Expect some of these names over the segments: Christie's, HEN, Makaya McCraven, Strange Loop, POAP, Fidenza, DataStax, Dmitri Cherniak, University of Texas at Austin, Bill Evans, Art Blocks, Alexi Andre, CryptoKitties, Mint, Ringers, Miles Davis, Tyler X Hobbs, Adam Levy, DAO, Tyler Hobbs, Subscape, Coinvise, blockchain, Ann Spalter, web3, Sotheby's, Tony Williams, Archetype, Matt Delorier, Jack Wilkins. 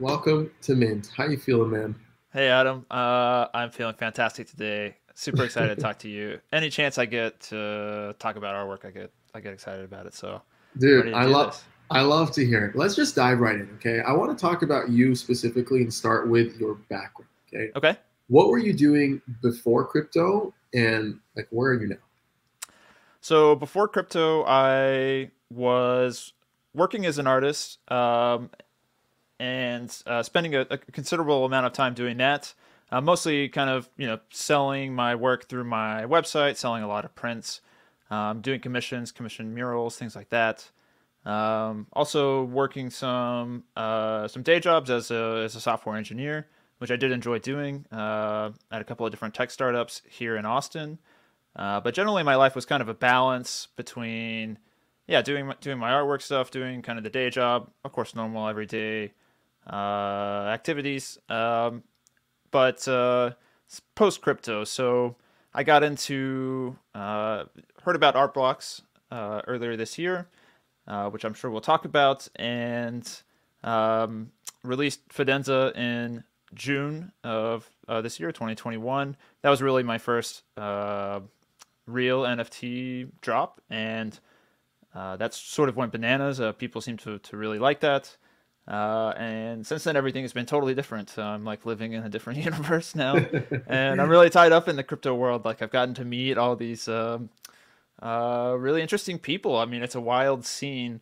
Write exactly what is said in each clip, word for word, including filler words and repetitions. welcome to Mint. How you feeling, man? Hey, Adam. Uh, I'm feeling fantastic today. Super excited to talk to you. Any chance I get to talk about our work, I get I get excited about it. So, dude, I love this. I love to hear it. Let's just dive right in, okay? I want to talk about you specifically and start with your background, okay? Okay. What were you doing before crypto, and like where are you now? So before crypto, I was working as an artist um, and uh, spending a, a considerable amount of time doing that. Uh, mostly kind of, you know, selling my work through my website, selling a lot of prints, um, doing commissions, commission murals, things like that. Um, also working some uh, some day jobs as a, as a software engineer, which I did enjoy doing uh, at a couple of different tech startups here in Austin. Uh, but generally, my life was kind of a balance between, yeah, doing doing my artwork stuff, doing kind of the day job, of course, normal everyday uh, activities. Um, But uh, post crypto, so I got into uh, heard about Art Blocks uh, earlier this year, uh, which I'm sure we'll talk about, and um, released Fidenza in June of uh, this year, twenty twenty-one. That was really my first uh, real N F T drop, and uh, that's sort of went bananas. Uh, people seem to to really like that. Uh, and since then, everything has been totally different. So I'm like living in a different universe now, and I'm really tied up in the crypto world. Like I've gotten to meet all these um, uh, really interesting people. I mean, it's a wild scene,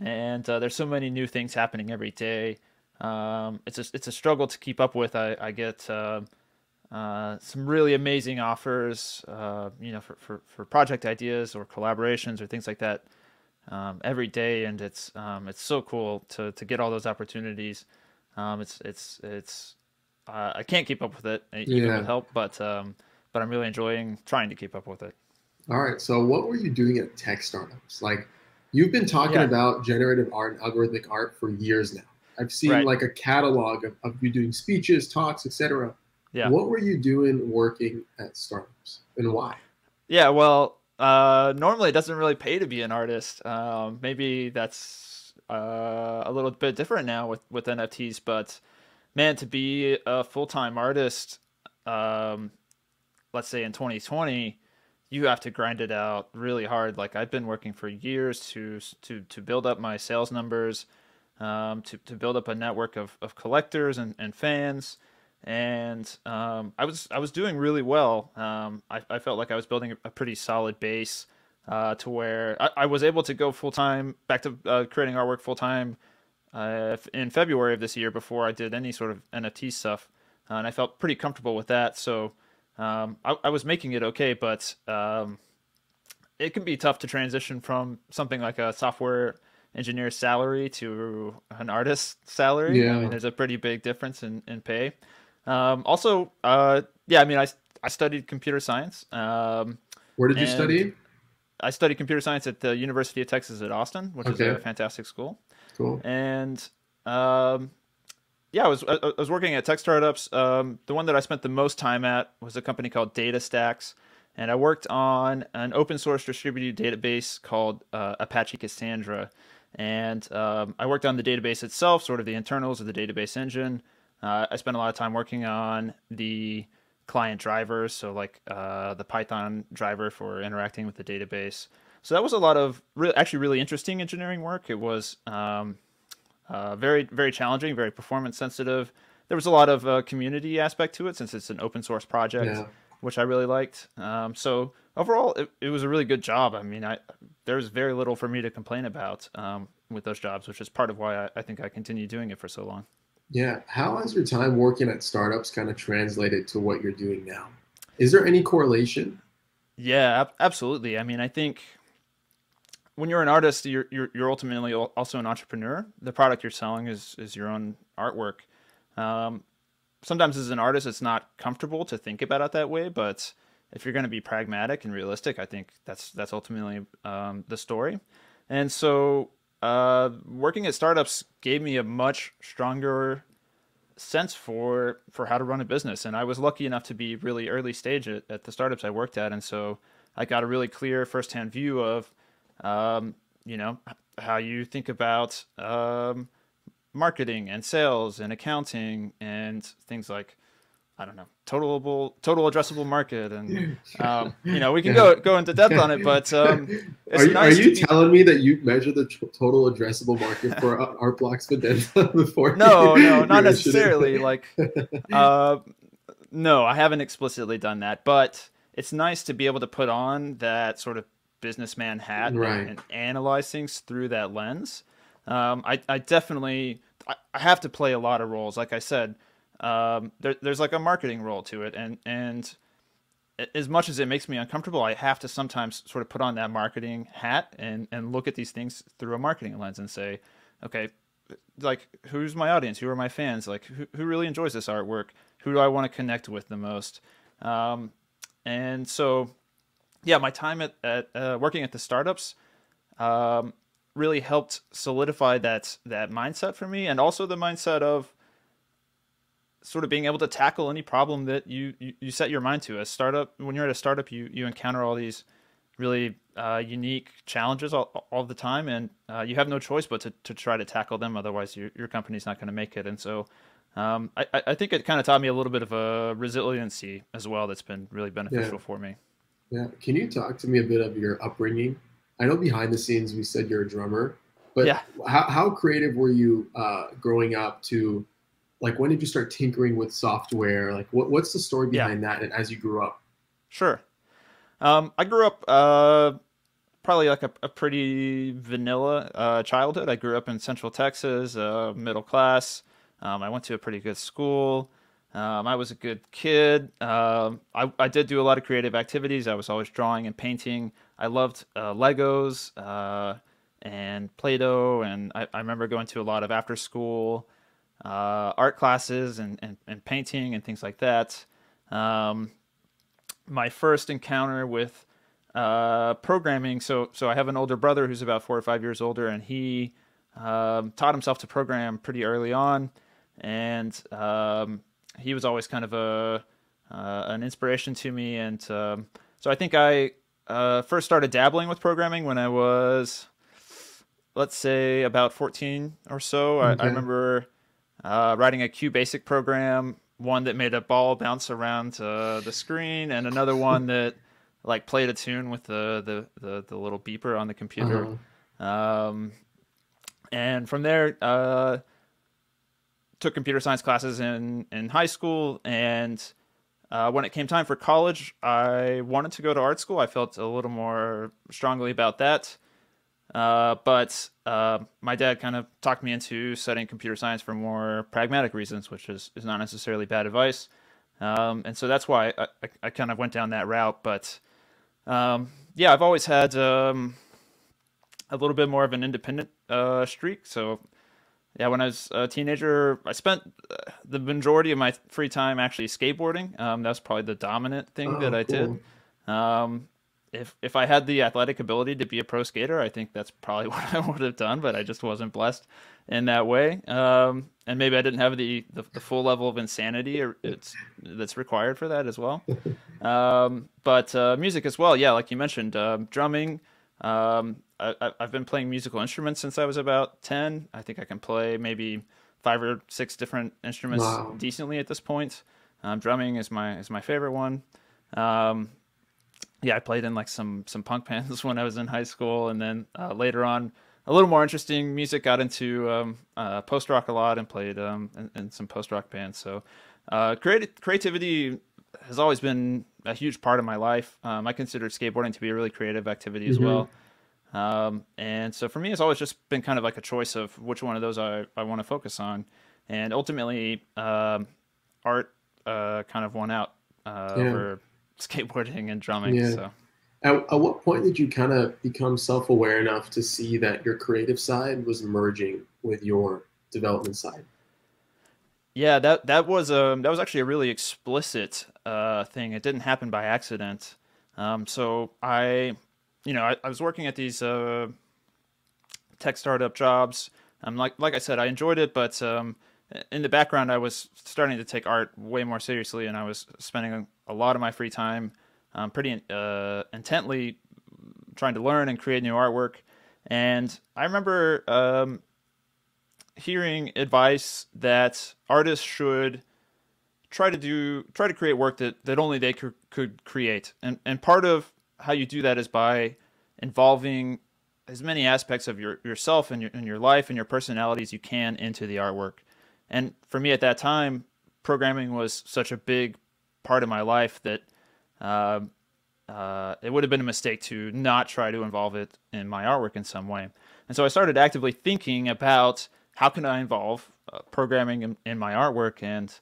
and uh, there's so many new things happening every day. Um, it's a, it's a struggle to keep up with. I, I get uh, uh, some really amazing offers, uh, you know, for, for, for project ideas or collaborations or things like that. Um, every day, and it's um, it's so cool to to get all those opportunities. Um, it's it's it's uh, I can't keep up with it even yeah. with help, but um, but I'm really enjoying trying to keep up with it. All right, so what were you doing at tech startups? Like you've been talking yeah. about generative art and algorithmic art for years now. I've seen right. like a catalog of, of you doing speeches, talks, et cetera. Yeah. What were you doing working at startups, and why? Yeah, well. Uh, normally it doesn't really pay to be an artist. Um, maybe that's, uh, a little bit different now with, with N F Ts, but man, to be a full-time artist, um, let's say in twenty twenty, you have to grind it out really hard. Like I've been working for years to, to, to build up my sales numbers, um, to, to build up a network of, of collectors and, and fans. And um, I was I was doing really well. Um, I, I felt like I was building a pretty solid base uh, to where I, I was able to go full time back to uh, creating artwork full time uh, in February of this year before I did any sort of N F T stuff, uh, and I felt pretty comfortable with that. So um, I, I was making it okay, but um, it can be tough to transition from something like a software engineer's salary to an artist's salary. Yeah. I mean, there's a pretty big difference in in pay. Um, also, uh, yeah, I mean, I, I studied computer science. Um, Where did you study? I studied computer science at the University of Texas at Austin, which okay. is a fantastic school. Cool. And, um, yeah, I was, I, I was working at tech startups. Um, the one that I spent the most time at was a company called DataStax. And I worked on an open source distributed database called, uh, Apache Cassandra. And, um, I worked on the database itself, sort of the internals of the database engine. Uh, I spent a lot of time working on the client drivers, so like uh, the Python driver for interacting with the database. So that was a lot of re- actually really interesting engineering work. It was um, uh, very, very challenging, very performance sensitive. There was a lot of uh, community aspect to it since it's an open source project, yeah. which I really liked. Um, so overall, it, it was a really good job. I mean, I, there was very little for me to complain about um, with those jobs, which is part of why I, I think I continue doing it for so long. Yeah. How has your time working at startups kind of translated to what you're doing now? Is there any correlation? Yeah, absolutely. I mean, I think when you're an artist, you're you're, you're ultimately also an entrepreneur. The product you're selling is is your own artwork. Um, sometimes as an artist, it's not comfortable to think about it that way. But if you're going to be pragmatic and realistic, I think that's that's ultimately um, the story. And so Uh, working at startups gave me a much stronger sense for, for how to run a business. And I was lucky enough to be really early stage at, at the startups I worked at. And so I got a really clear firsthand view of, um, you know, how you think about, um, marketing and sales and accounting and things like, I don't know, totalable, total addressable market. And, um, you know, we can go go into depth on it, but um, it's are you, nice are you to telling be... me that you measure the t total addressable market for uh, Art Blocks Fidenza before? No, you, no, not necessarily. Like, uh, no, I haven't explicitly done that, but it's nice to be able to put on that sort of businessman hat right. and, and analyze things through that lens. Um, I, I definitely, I, I have to play a lot of roles. Like I said, Um, there, there's like a marketing role to it. And, and as much as it makes me uncomfortable, I have to sometimes sort of put on that marketing hat and, and look at these things through a marketing lens and say, okay, like, who's my audience? Who are my fans? Like, who, who really enjoys this artwork? Who do I want to connect with the most? Um, and so, yeah, my time at, at uh, working at the startups, um, really helped solidify that, that mindset for me. And also the mindset of, sort of being able to tackle any problem that you, you, you set your mind to. A startup, when you're at a startup, you, you encounter all these really uh, unique challenges all, all the time, and uh, you have no choice but to, to try to tackle them. Otherwise, your, your company's not going to make it. And so um, I, I think it kind of taught me a little bit of a resiliency as well that's been really beneficial yeah. for me. Yeah. Can you talk to me a bit of your upbringing? I know behind the scenes we said you're a drummer, but yeah. how, how creative were you uh, growing up to – like, when did you start tinkering with software? Like, what, what's the story behind yeah. that and as you grew up? Sure. Um, I grew up uh, probably like a, a pretty vanilla uh, childhood. I grew up in Central Texas, uh, middle class. Um, I went to a pretty good school. Um, I was a good kid. Um, I, I did do a lot of creative activities. I was always drawing and painting. I loved uh, Legos uh, and Play-Doh. And I, I remember going to a lot of after-school uh art classes and, and and painting and things like that. Um my first encounter with uh programming, so so I have an older brother who's about four or five years older, and he um taught himself to program pretty early on, and um he was always kind of a uh, an inspiration to me. And um so I think I uh first started dabbling with programming when I was, let's say, about fourteen or so. Okay. I, I remember Uh, writing a QBasic program, one that made a ball bounce around uh, the screen, and another one that like played a tune with the the, the, the little beeper on the computer. Uh-huh. Um, and from there, uh, took computer science classes in, in high school. And uh, when it came time for college, I wanted to go to art school. I felt a little more strongly about that. Uh, but, uh, my dad kind of talked me into studying computer science for more pragmatic reasons, which is, is not necessarily bad advice. Um, and so that's why I, I, I kind of went down that route. But, um, yeah, I've always had, um, a little bit more of an independent, uh, streak. So yeah, when I was a teenager, I spent the majority of my free time actually skateboarding. Um, that's probably the dominant thing oh, that I cool. did. Um, If if I had the athletic ability to be a pro skater, I think that's probably what I would have done, but I just wasn't blessed in that way. Um, and maybe I didn't have the, the, the full level of insanity or it's, that's required for that as well. Um, but uh, music as well, yeah, like you mentioned, uh, drumming. Um, I, I've been playing musical instruments since I was about ten. I think I can play maybe five or six different instruments wow. decently at this point. Um, drumming is my is my favorite one. Um, Yeah, I played in like some some punk bands when I was in high school, and then uh, later on, a little more interesting music. Got into um, uh, post rock a lot and played um, in, in some post rock bands. So, uh, creative creativity has always been a huge part of my life. Um, I consider skateboarding to be a really creative activity as mm-hmm. well. Um, and so for me, it's always just been kind of like a choice of which one of those I I want to focus on, and ultimately, um, art uh, kind of won out uh, yeah. over skateboarding and drumming. Yeah. So at, at what point did you kind of become self-aware enough to see that your creative side was merging with your development side? Yeah, that that was um that was actually a really explicit uh thing. It didn't happen by accident. Um so I you know I, I was working at these uh tech startup jobs. Um like like I said, I enjoyed it, but um in the background, I was starting to take art way more seriously, and I was spending a lot of my free time um, pretty uh, intently trying to learn and create new artwork. And I remember um, hearing advice that artists should try to do, try to create work that, that only they could, could create. And, and part of how you do that is by involving as many aspects of your, yourself and your, and your life and your personality as you can into the artwork. And for me at that time, programming was such a big part of my life that uh, uh, it would have been a mistake to not try to involve it in my artwork in some way. And so I started actively thinking about how can I involve uh, programming in, in my artwork, and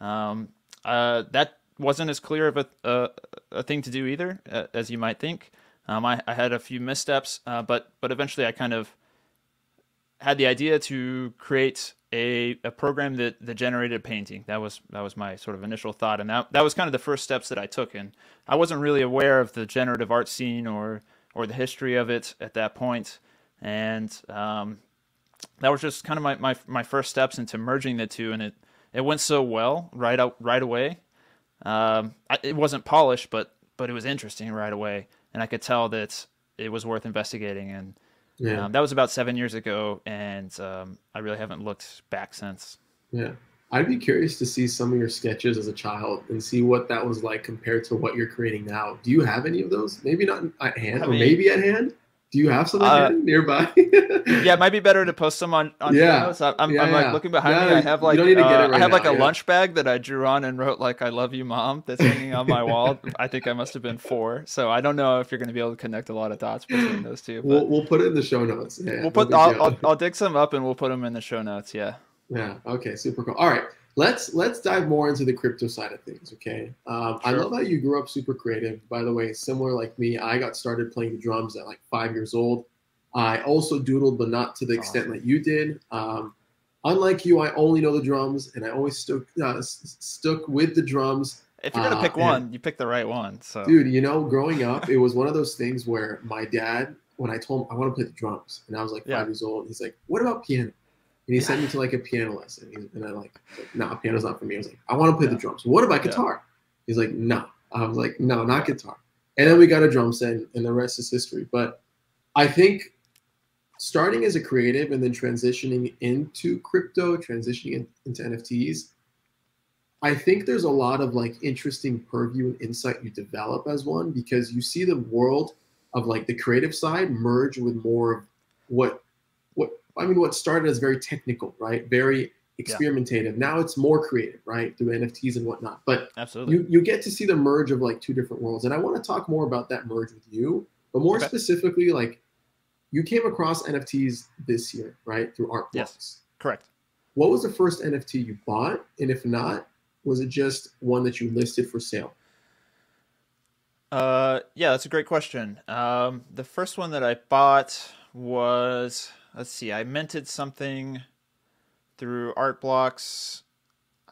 um, uh, that wasn't as clear of a, a, a thing to do either, uh, as you might think. Um, I, I had a few missteps, uh, but but eventually I kind of had the idea to create a, a program that, that generated a painting. That was that was my sort of initial thought, and that that was kind of the first steps that I took. And I wasn't really aware of the generative art scene or or the history of it at that point, and um, that was just kind of my, my my first steps into merging the two. And it it went so well right out right away. Um, I, it wasn't polished, but but it was interesting right away. And I could tell that it was worth investigating. And yeah. um, that was about seven years ago. And um, I really haven't looked back since. Yeah. I'd be curious to see some of your sketches as a child and see what that was like compared to what you're creating now. Do you have any of those? Maybe not at hand, I mean, or maybe at hand. Do you have something uh, nearby? Yeah, it might be better to post them on, on yeah. I, I'm, yeah, I'm yeah. like looking behind yeah, me. I have like uh, right I have now, like a yeah. lunch bag that I drew on and wrote like "I love you, mom." That's hanging on my wall. I think I must have been four, so I don't know if you're going to be able to connect a lot of dots between those two. But we'll we'll put it in the show notes. Yeah, we'll put. I'll, I'll I'll dig some up and we'll put them in the show notes. Yeah. Yeah. Okay. Super cool. All right. Let's let's dive more into the crypto side of things, okay? Um, sure. I love how you grew up super creative. By the way, similar like me, I got started playing the drums at like five years old. I also doodled, but not to the extent awesome. that you did. Um, unlike you, I only know the drums, and I always stuck uh, stuck with the drums. If you're gonna uh, pick one, and, you pick the right one. So, dude, you know, growing up, it was one of those things where my dad, when I told him I want to play the drums, and I was like five yeah. years old, he's like, "What about piano?" And he yeah. sent me to like a piano lesson, and I like, no, nah, piano's not for me. I was like, I want to play yeah. the drums. What about guitar? Yeah. He's like, no. I was like, no, not guitar. And then we got a drum set, and the rest is history. But I think starting as a creative and then transitioning into crypto, transitioning into N F Ts, I think there's a lot of like interesting purview and insight you develop as one, because you see the world of like the creative side merge with more of what I mean, what started as very technical, right? Very experimentative. Yeah. Now it's more creative, right? Through N F Ts and whatnot. But absolutely, you, you get to see the merge of like two different worlds. And I want to talk more about that merge with you, but more okay. specifically, like you came across N F Ts this year, right? Through Art Blocks. Yes, correct. What was the first N F T you bought? And if not, was it just one that you listed for sale? Uh, yeah, that's a great question. Um, the first one that I bought was... Let's see, I minted something through Art Blocks.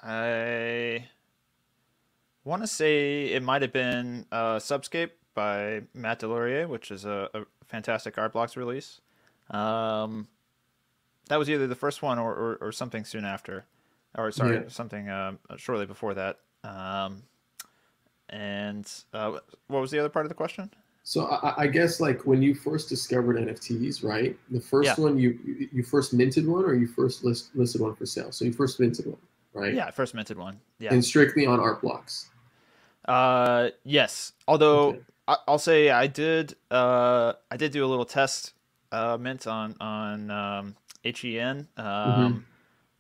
I want to say it might have been uh, Subscape by Matt Delorier, which is a, a fantastic Art Blocks release. Um, that was either the first one or, or, or something soon after. Or sorry, yeah. something uh, shortly before that. Um, and uh, what was the other part of the question? So I, I guess like when you first discovered N F Ts, right? The first yeah. one you you first minted one, or you first list, listed one for sale. So you first minted one, right? Yeah, I first minted one. Yeah, and strictly on Art Blocks. Uh, yes. Although okay. I, I'll say I did uh I did do a little test uh mint on on um, H E N um mm-hmm.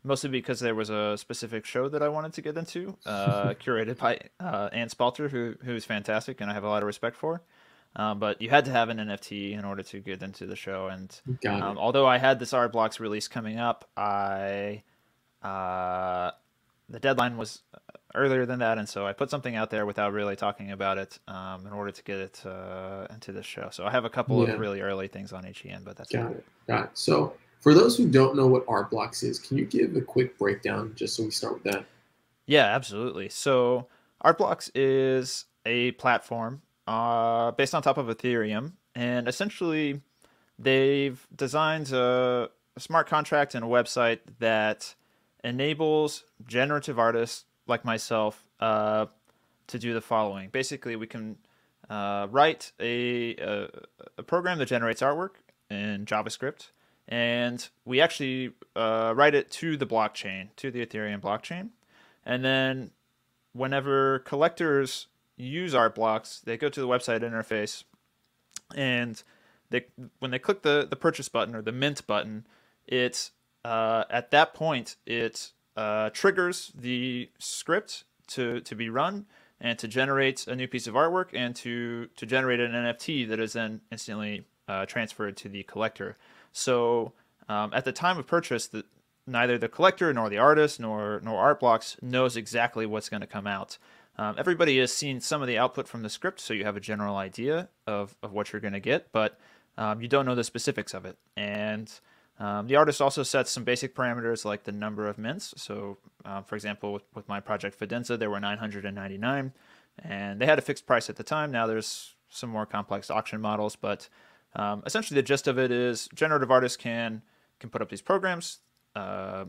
mostly because there was a specific show that I wanted to get into, uh curated by uh, Ann Spalter, who who's fantastic and I have a lot of respect for. Um, but you had to have an N F T in order to get into the show. And um, although I had this Art Blocks release coming up, I uh, the deadline was earlier than that. And so I put something out there without really talking about it um, in order to get it uh, into the show. So I have a couple yeah. of really early things on H E N, but that's got it. Got it. So for those who don't know what Art Blocks is, can you give a quick breakdown just so we start with that? Yeah, absolutely. So Art Blocks is a platform Uh, based on top of Ethereum, and essentially they've designed a, a smart contract and a website that enables generative artists like myself uh, to do the following. Basically, we can uh, write a, a, a program that generates artwork in JavaScript, and we actually uh, write it to the blockchain, to the Ethereum blockchain. And then whenever collectors use Art Blocks, they go to the website interface, and they when they click the, the purchase button or the mint button, it uh, at that point, it uh, triggers the script to, to be run and to generate a new piece of artwork and to, to generate an N F T that is then instantly uh, transferred to the collector. So um, at the time of purchase, the, neither the collector nor the artist nor nor Art Blocks knows exactly what's going to come out. Um, everybody has seen some of the output from the script, so you have a general idea of, of what you're going to get, but um, you don't know the specifics of it. And um, the artist also sets some basic parameters like the number of mints. So uh, for example, with, with my project Fidenza, there were nine hundred ninety-nine, and they had a fixed price at the time. Now there's some more complex auction models, but um, essentially the gist of it is generative artists can, can put up these programs uh,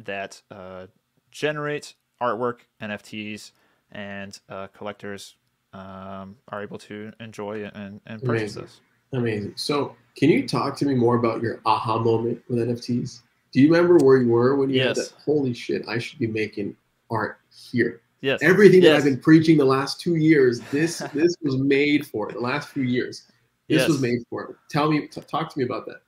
that uh, generate artwork, N F Ts, and uh, collectors um, are able to enjoy and, and purchase those. Amazing. So can you talk to me more about your aha moment with N F Ts? Do you remember where you were when you yes. had that, holy shit, I should be making art here. Yes. Everything yes. that I've been preaching the last two years, this this was made for it, the last few years. This yes. was made for it. Tell me, t talk to me about that.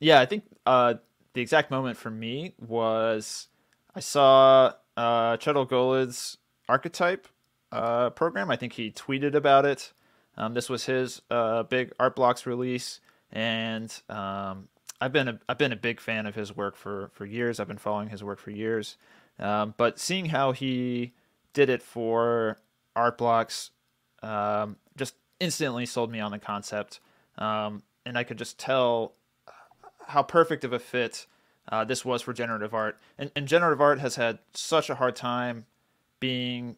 Yeah, I think uh, the exact moment for me was I saw uh, Kjetil Golid's Archetype uh, program. I think he tweeted about it. Um, this was his uh, big Art Blocks release, and um, I've been a, I've been a big fan of his work for for years. I've been following his work for years, um, but seeing how he did it for Art Blocks um, just instantly sold me on the concept, um, and I could just tell how perfect of a fit uh, this was for generative art. And, and generative art has had such a hard time being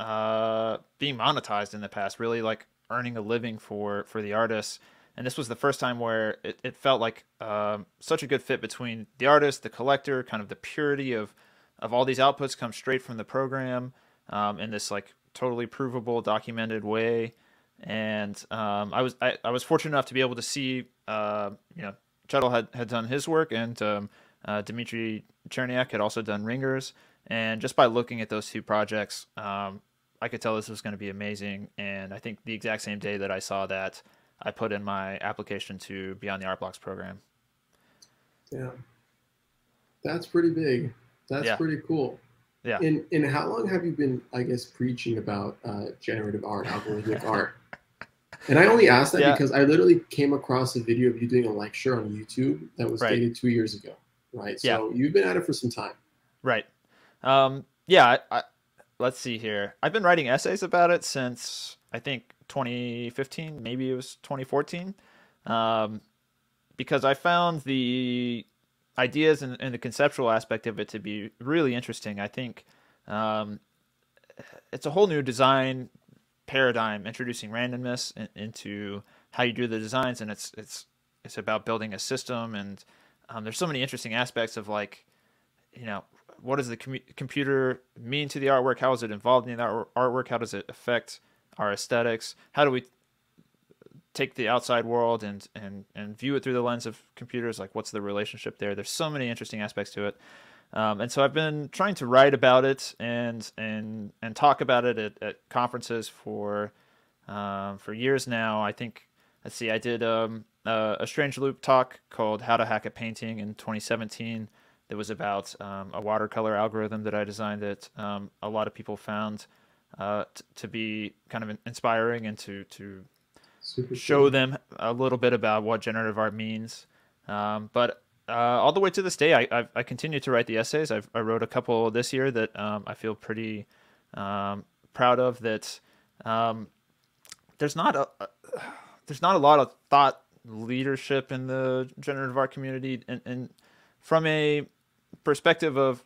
uh being monetized in the past, really like earning a living for for the artists, and this was the first time where it, it felt like um such a good fit between the artist, the collector, kind of the purity of of all these outputs come straight from the program um in this like totally provable, documented way. And um i was i, I was fortunate enough to be able to see uh you know Kjetil had had done his work, and um uh, Dmitri Cherniak had also done Ringers. And just by looking at those two projects, um, I could tell this was going to be amazing. And I think the exact same day that I saw that, I put in my application to be on the Art Blocks program. Yeah, that's pretty big. That's yeah. pretty cool. Yeah. And and how long have you been, I guess, preaching about uh, generative art, algorithmic art? And I only asked that yeah. because I literally came across a video of you doing a lecture on YouTube that was right. dated two years ago, right? So yeah. you've been at it for some time, right? Um, yeah, I, I, let's see here. I've been writing essays about it since I think twenty fifteen, maybe it was twenty fourteen, um, because I found the ideas and, and the conceptual aspect of it to be really interesting. I think um, it's a whole new design paradigm, introducing randomness in, into how you do the designs, and it's it's it's about building a system. And um, there's so many interesting aspects of like, you know, what does the com computer mean to the artwork? How is it involved in the art artwork? How does it affect our aesthetics? How do we take the outside world and, and, and view it through the lens of computers? Like, what's the relationship there? There's so many interesting aspects to it. Um, and so I've been trying to write about it and, and, and talk about it at, at conferences for, um, for years now. I think, let's see, I did, um, uh, a Strange Loop talk called How to Hack a Painting in twenty seventeen. That was about um, a watercolor algorithm that I designed that um, a lot of people found uh, to be kind of inspiring and to, to Super show cool. them a little bit about what generative art means. Um, but uh, all the way to this day, I, I've, I continue to write the essays. I've, I wrote a couple this year that um, I feel pretty um, proud of. That um, there's not a uh, there's not a lot of thought leadership in the generative art community, and, and from a perspective of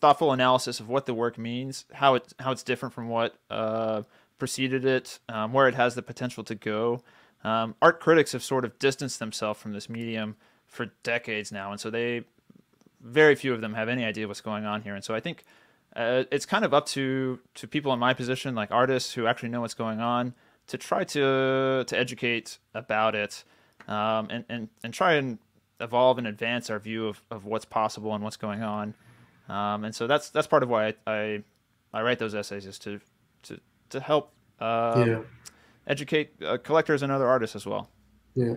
thoughtful analysis of what the work means, how it how it's different from what uh, preceded it, um, where it has the potential to go. Um, art critics have sort of distanced themselves from this medium for decades now, and so they very few of them have any idea what's going on here. And so I think uh, it's kind of up to to people in my position, like artists who actually know what's going on, to try to to educate about it um, and and and try and evolve and advance our view of, of what's possible and what's going on. Um, and so that's that's part of why I, I I write those essays, is to to to help uh, yeah. educate uh, collectors and other artists as well. Yeah,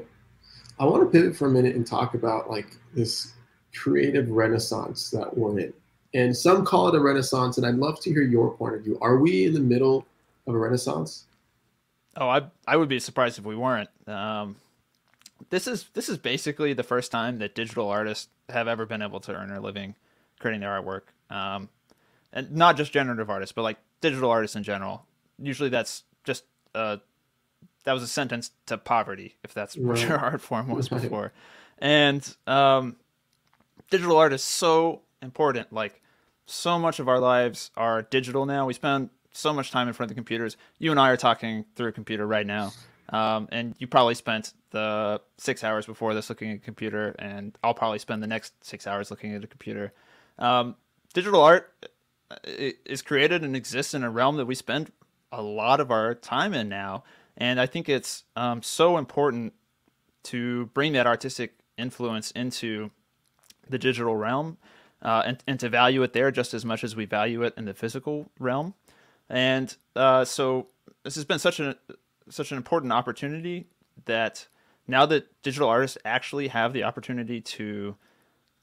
I want to pivot for a minute and talk about like this creative renaissance that we're in, and some call it a renaissance. And I'd love to hear your point of view. Are we in the middle of a renaissance? Oh, I I would be surprised if we weren't. Um, this is this is basically the first time that digital artists have ever been able to earn their living creating their artwork, um, and not just generative artists, but like digital artists in general. Usually that's just, uh, that was a sentence to poverty, if that's right. what your art form was right. before. And um, digital art is so important. Like, so much of our lives are digital now. We spend so much time in front of the computers. You and I are talking through a computer right now. Um, and you probably spent the six hours before this looking at a computer, and I'll probably spend the next six hours looking at a computer. Um, digital art is created and exists in a realm that we spend a lot of our time in now. And I think it's um, so important to bring that artistic influence into the digital realm, uh, and, and to value it there just as much as we value it in the physical realm. And uh, so this has been such an, such an important opportunity that now that digital artists actually have the opportunity to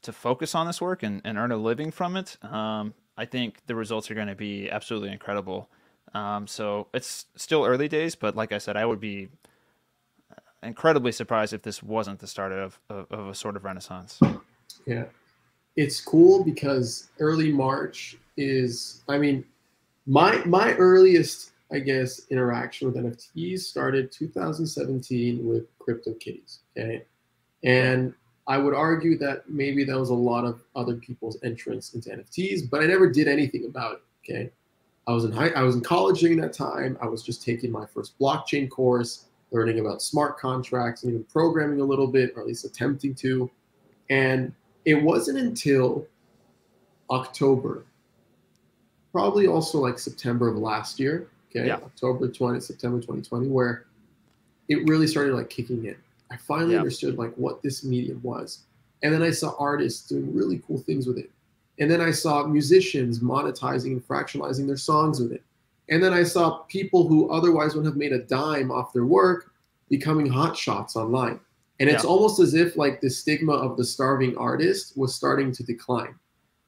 to focus on this work and, and earn a living from it, um, I think the results are going to be absolutely incredible. Um, so it's still early days, but like I said, I would be incredibly surprised if this wasn't the start of, of, of a sort of renaissance. Yeah. It's cool because early March is, I mean, my, my earliest, I guess, interaction with N F Ts started two thousand seventeen with CryptoKitties. Okay. And I would argue that maybe that was a lot of other people's entrance into N F Ts, but I never did anything about it. Okay, I was in high, I was in college during that time. I was just taking my first blockchain course, learning about smart contracts, and even programming a little bit, or at least attempting to. And it wasn't until October, probably also like September of last year. Okay, yeah. October twentieth, September twenty twenty, where it really started like kicking in. I finally yeah. understood like what this medium was. And then I saw artists doing really cool things with it. And then I saw musicians monetizing and fractionalizing their songs with it. And then I saw people who otherwise would have made a dime off their work becoming hot shots online. And yeah. it's almost as if like the stigma of the starving artist was starting to decline,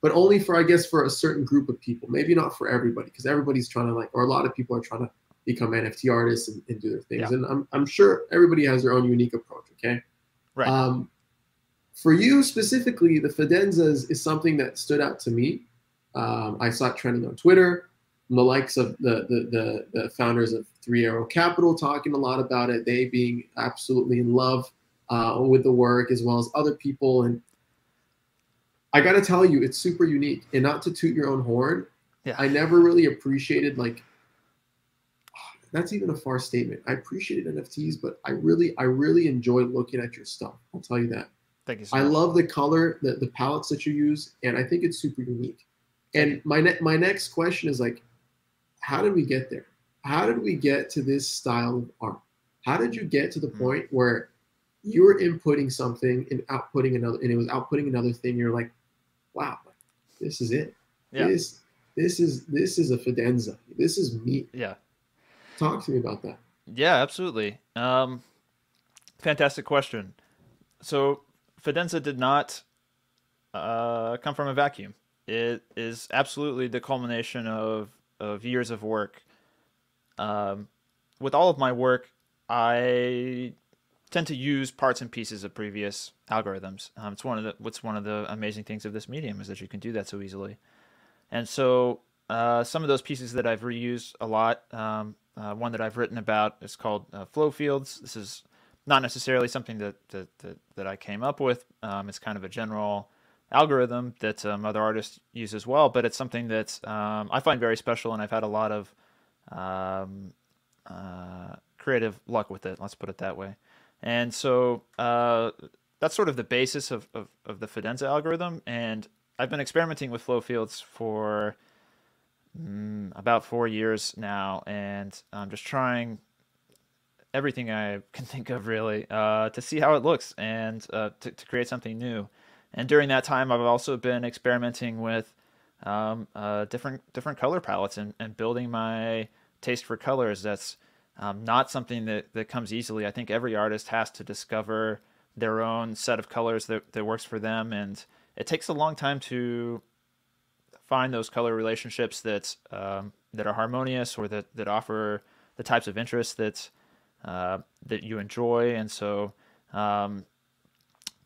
but only for, I guess, for a certain group of people, maybe not for everybody, because everybody's trying to like, or a lot of people are trying to become N F T artists and, and do their things. Yeah. And I'm, I'm sure everybody has their own unique approach, okay? Right. Um, for you specifically, the Fidenzas is something that stood out to me. Um, I saw it trending on Twitter, and the likes of the, the, the, the founders of Three Arrow Capital talking a lot about it, they being absolutely in love uh, with the work, as well as other people. And I gotta tell you, it's super unique. And not to toot your own horn, yeah. I never really appreciated like, that's even a far statement. I appreciated N F Ts, but I really, I really enjoy looking at your stuff. I'll tell you that. Thank you so much. I love the color, the, the palettes that you use, and I think it's super unique. And my ne my next question is like, how did we get there? How did we get to this style of art? How did you get to the mm-hmm. point where you were inputting something and outputting another, and it was outputting another thing? You're like, wow, this is it. Yeah. This, this is this is a Fidenza. This is me. Yeah. Talk to me about that. Yeah, absolutely. Um, fantastic question. So Fidenza did not uh, come from a vacuum. It is absolutely the culmination of, of years of work. Um, with all of my work, I tend to use parts and pieces of previous algorithms. Um, it's one of the, what's one of the amazing things of this medium is that you can do that so easily. And so uh, some of those pieces that I've reused a lot, um, Uh, one that I've written about is called uh, flow fields. This is not necessarily something that that, that, that I came up with. Um, it's kind of a general algorithm that um, other artists use as well, but it's something that um, I find very special, and I've had a lot of um, uh, creative luck with it. Let's put it that way. And so uh, that's sort of the basis of, of, of the Fidenza algorithm, and I've been experimenting with flow fields for Mm, about four years now, and I'm just trying everything I can think of, really, uh, to see how it looks and uh, to, to create something new. And during that time, I've also been experimenting with um, uh, different different color palettes and, and building my taste for colors. That's um, not something that, that comes easily. I think every artist has to discover their own set of colors that, that works for them. And it takes a long time to find those color relationships that, um, that are harmonious or that, that offer the types of interests that, uh, that you enjoy. And so um,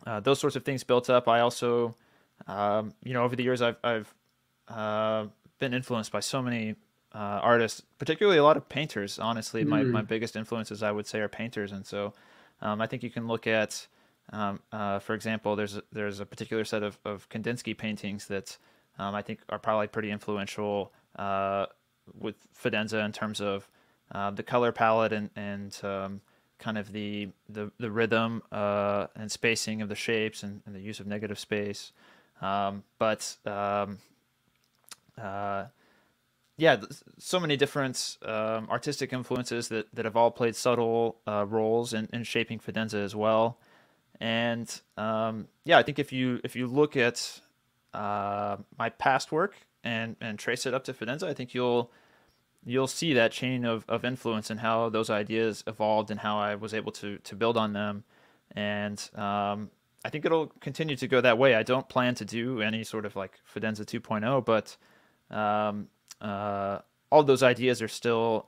uh, those sorts of things built up. I also, um, you know, over the years, I've, I've uh, been influenced by so many uh, artists, particularly a lot of painters. Honestly, mm. my, my biggest influences, I would say, are painters. And so um, I think you can look at, um, uh, for example, there's, there's a particular set of, of Kandinsky paintings that um, I think are probably pretty influential uh, with Fidenza in terms of uh, the color palette and, and um, kind of the, the, the rhythm uh, and spacing of the shapes and, and the use of negative space. Um, but um, uh, yeah, so many different um, artistic influences that, that have all played subtle uh, roles in, in shaping Fidenza as well. And um, yeah, I think if you, if you look at uh, my past work and, and trace it up to Fidenza, I think you'll, you'll see that chain of, of influence and how those ideas evolved and how I was able to, to build on them. And um, I think it'll continue to go that way. I don't plan to do any sort of like Fidenza two point oh, but um, uh, all those ideas are still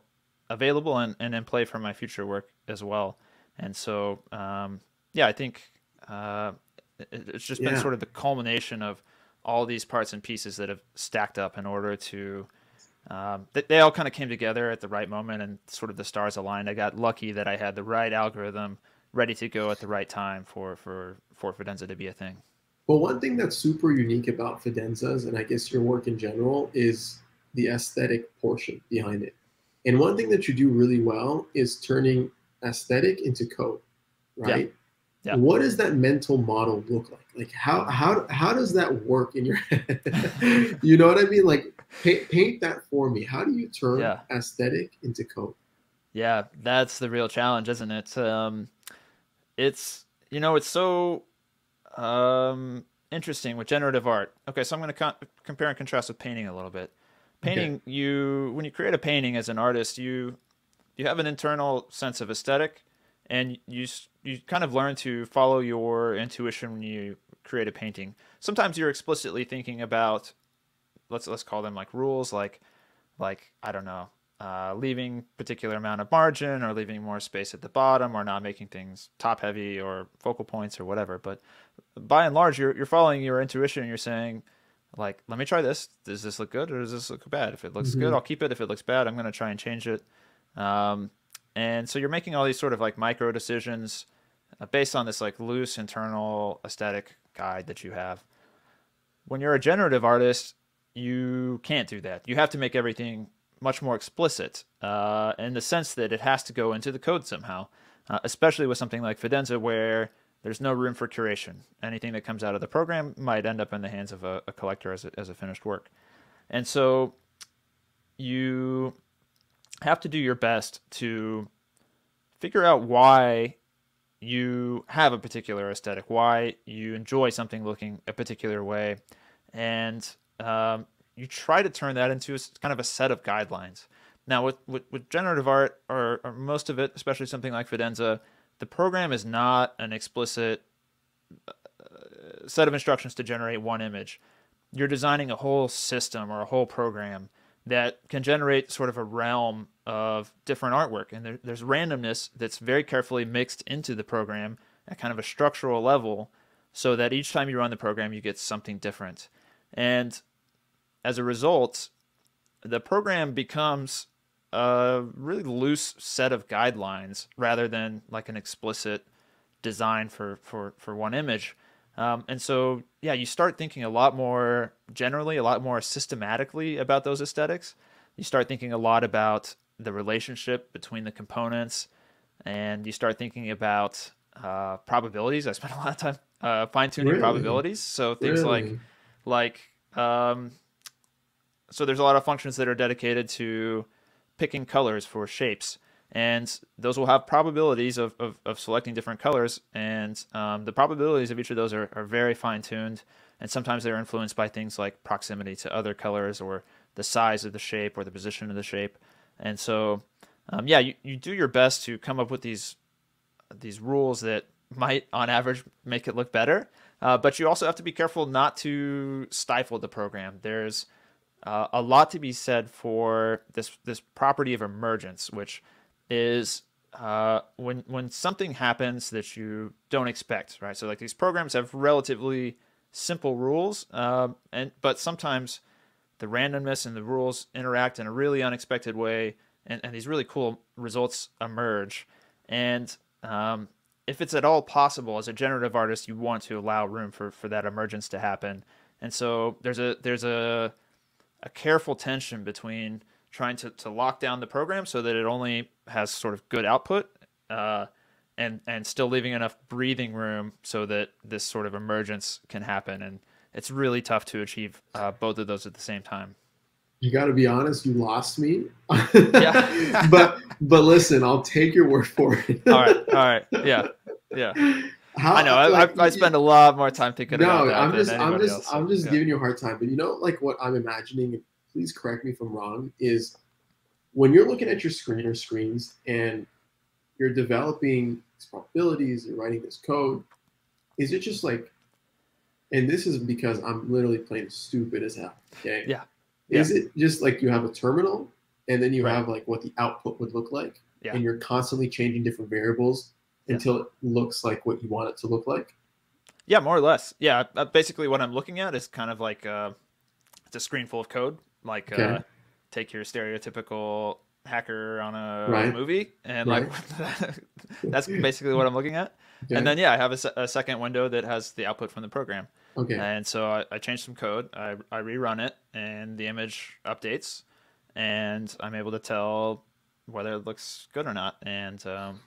available and, and in play for my future work as well. And so, um, yeah, I think uh, it, it's just yeah. been sort of the culmination of all these parts and pieces that have stacked up in order to Um, they, they all kind of came together at the right moment and sort of the stars aligned. I got lucky that I had the right algorithm ready to go at the right time for, for, for Fidenza to be a thing. Well, one thing that's super unique about Fidenza's, and I guess your work in general, is the aesthetic portion behind it. And one thing that you do really well is turning aesthetic into code, right? Yeah. Yeah. What does that mental model look like? Like how, how, how does that work in your head? You know what I mean? Like, Paint, paint that for me. How do you turn yeah. aesthetic into code? Yeah, that's the real challenge, isn't it? Um, it's, you know, it's so um, interesting with generative art. Okay, so I'm going to co compare and contrast with painting a little bit. Painting, okay. you when you create a painting as an artist, you you have an internal sense of aesthetic, and you you kind of learn to follow your intuition when you create a painting. Sometimes you're explicitly thinking about let's let's call them like rules, like like I don't know, uh, leaving particular amount of margin or leaving more space at the bottom or not making things top heavy or focal points or whatever. But by and large, you're you're following your intuition. And you're saying, like, let me try this. Does this look good or does this look bad? If it looks mm-hmm. good, I'll keep it. If it looks bad, I'm going to try and change it. Um, and so you're making all these sort of like micro decisions based on this like loose internal aesthetic guide that you have. When you're a generative artist, you can't do that. You have to make everything much more explicit uh, in the sense that it has to go into the code somehow, uh, especially with something like Fidenza where there's no room for curation. Anything that comes out of the program might end up in the hands of a, a collector as a, as a finished work. And so you have to do your best to figure out why you have a particular aesthetic, why you enjoy something looking a particular way, and Um, you try to turn that into a, kind of a set of guidelines. Now, with, with, with generative art, or, or most of it, especially something like Fidenza, the program is not an explicit uh, set of instructions to generate one image. You're designing a whole system or a whole program that can generate sort of a realm of different artwork. And there, there's randomness that's very carefully mixed into the program at kind of a structural level so that each time you run the program, you get something different. And as a result, the program becomes a really loose set of guidelines rather than like an explicit design for, for, for one image. Um, and so, yeah, you start thinking a lot more generally, a lot more systematically about those aesthetics. You start thinking a lot about the relationship between the components, and you start thinking about uh, probabilities. I spent a lot of time uh, fine-tuning really? probabilities. So things really? like... Like, um, so there's a lot of functions that are dedicated to picking colors for shapes. And those will have probabilities of, of, of selecting different colors. And um, the probabilities of each of those are, are very fine-tuned. And sometimes they're influenced by things like proximity to other colors or the size of the shape or the position of the shape. And so, um, yeah, you, you do your best to come up with these these rules that might, on average, make it look better. Uh, but you also have to be careful not to stifle the program. There's uh, a lot to be said for this this property of emergence, which is uh, when when something happens that you don't expect, right? So like these programs have relatively simple rules, um, and but sometimes the randomness and the rules interact in a really unexpected way, and, and these really cool results emerge. And um, if it's at all possible, as a generative artist, you want to allow room for for that emergence to happen. And so there's a there's a a careful tension between trying to, to lock down the program so that it only has sort of good output uh, and, and still leaving enough breathing room so that this sort of emergence can happen. And it's really tough to achieve uh, both of those at the same time. You got to be honest, you lost me. Yeah. but but listen, I'll take your word for it. All right, all right, yeah, yeah. How, I know, like, I, I spend a lot more time thinking no, about that I'm just, than anybody I'm just, else. I'm just yeah. giving you a hard time. But you know, like what I'm imagining, please correct me if I'm wrong, is when you're looking at your screen or screens and you're developing these probabilities, you're writing this code, is it just like, and this is because I'm literally playing stupid as hell, okay? Yeah. Is yeah. it just like you have a terminal and then you right. have like what the output would look like yeah. and you're constantly changing different variables yeah. until it looks like what you want it to look like? Yeah, more or less. Yeah, basically what I'm looking at is kind of like a, it's a screen full of code. Like okay. uh, take your stereotypical hacker on a right. movie, and right. like that's basically what I'm looking at. Okay. And then yeah, I have a, a second window that has the output from the program. Okay. And so I, I change some code, I, I rerun it, and the image updates, and I'm able to tell whether it looks good or not. And um,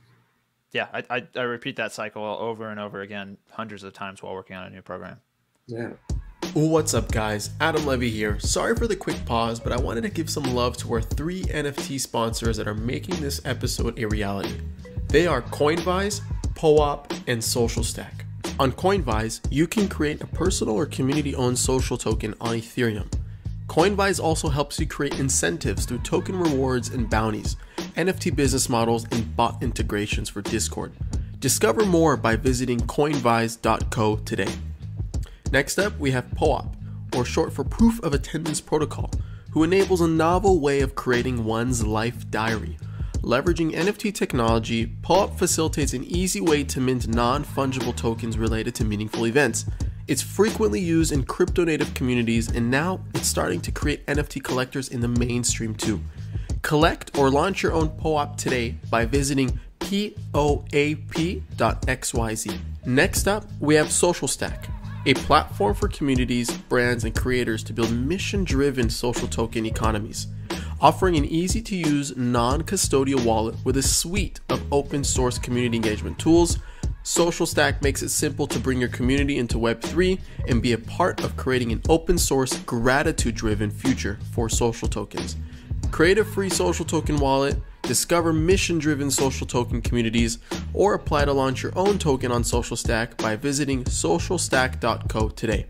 yeah, I, I I repeat that cycle over and over again, hundreds of times while working on a new program. Yeah. What's up guys, Adam Levy here. Sorry for the quick pause, but I wanted to give some love to our three N F T sponsors that are making this episode a reality. They are Coinvise, P O A P, and Socialstack. On Coinvise, you can create a personal or community-owned social token on Ethereum. Coinvise also helps you create incentives through token rewards and bounties, N F T business models, and bot integrations for Discord. Discover more by visiting coinvise dot co today. Next up, we have P O A P, or short for Proof of Attendance Protocol, who enables a novel way of creating one's life diary. Leveraging N F T technology, P O A P facilitates an easy way to mint non-fungible tokens related to meaningful events. It's frequently used in crypto-native communities, and now it's starting to create N F T collectors in the mainstream too. Collect or launch your own P O A P today by visiting P O A P dot X Y Z. Next up, we have Socialstack, a platform for communities, brands, and creators to build mission-driven social token economies, offering an easy-to-use non-custodial wallet with a suite of open-source community engagement tools. Socialstack makes it simple to bring your community into Web three and be a part of creating an open-source, gratitude-driven future for social tokens. Create a free social token wallet, discover mission-driven social token communities, or apply to launch your own token on Socialstack by visiting socialstack dot co today.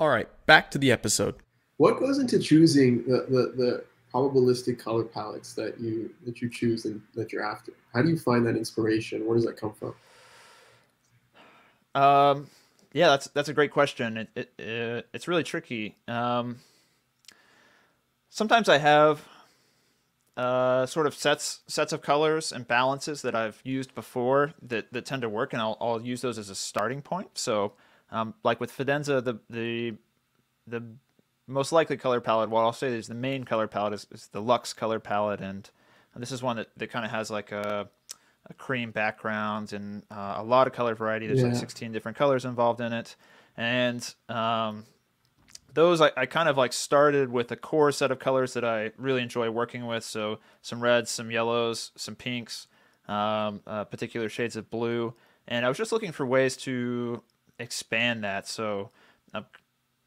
All right, back to the episode. What goes into choosing the, the, the probabilistic color palettes that you that you choose and that you're after? How do you find that inspiration? Where does that come from? Um, yeah, that's that's a great question. It, it, it it's really tricky. Um, sometimes I have uh sort of sets sets of colors and balances that I've used before that, that tend to work, and I'll, I'll use those as a starting point. So um like with Fidenza, the the the most likely color palette, what I'll say is the main color palette is, is the Lux color palette, and this is one that, that kind of has like a, a cream background and uh, a lot of color variety. There's yeah. like sixteen different colors involved in it, and um those I, I kind of like started with a core set of colors that I really enjoy working with. So some reds, some yellows, some pinks, um, uh, particular shades of blue. And I was just looking for ways to expand that. So uh,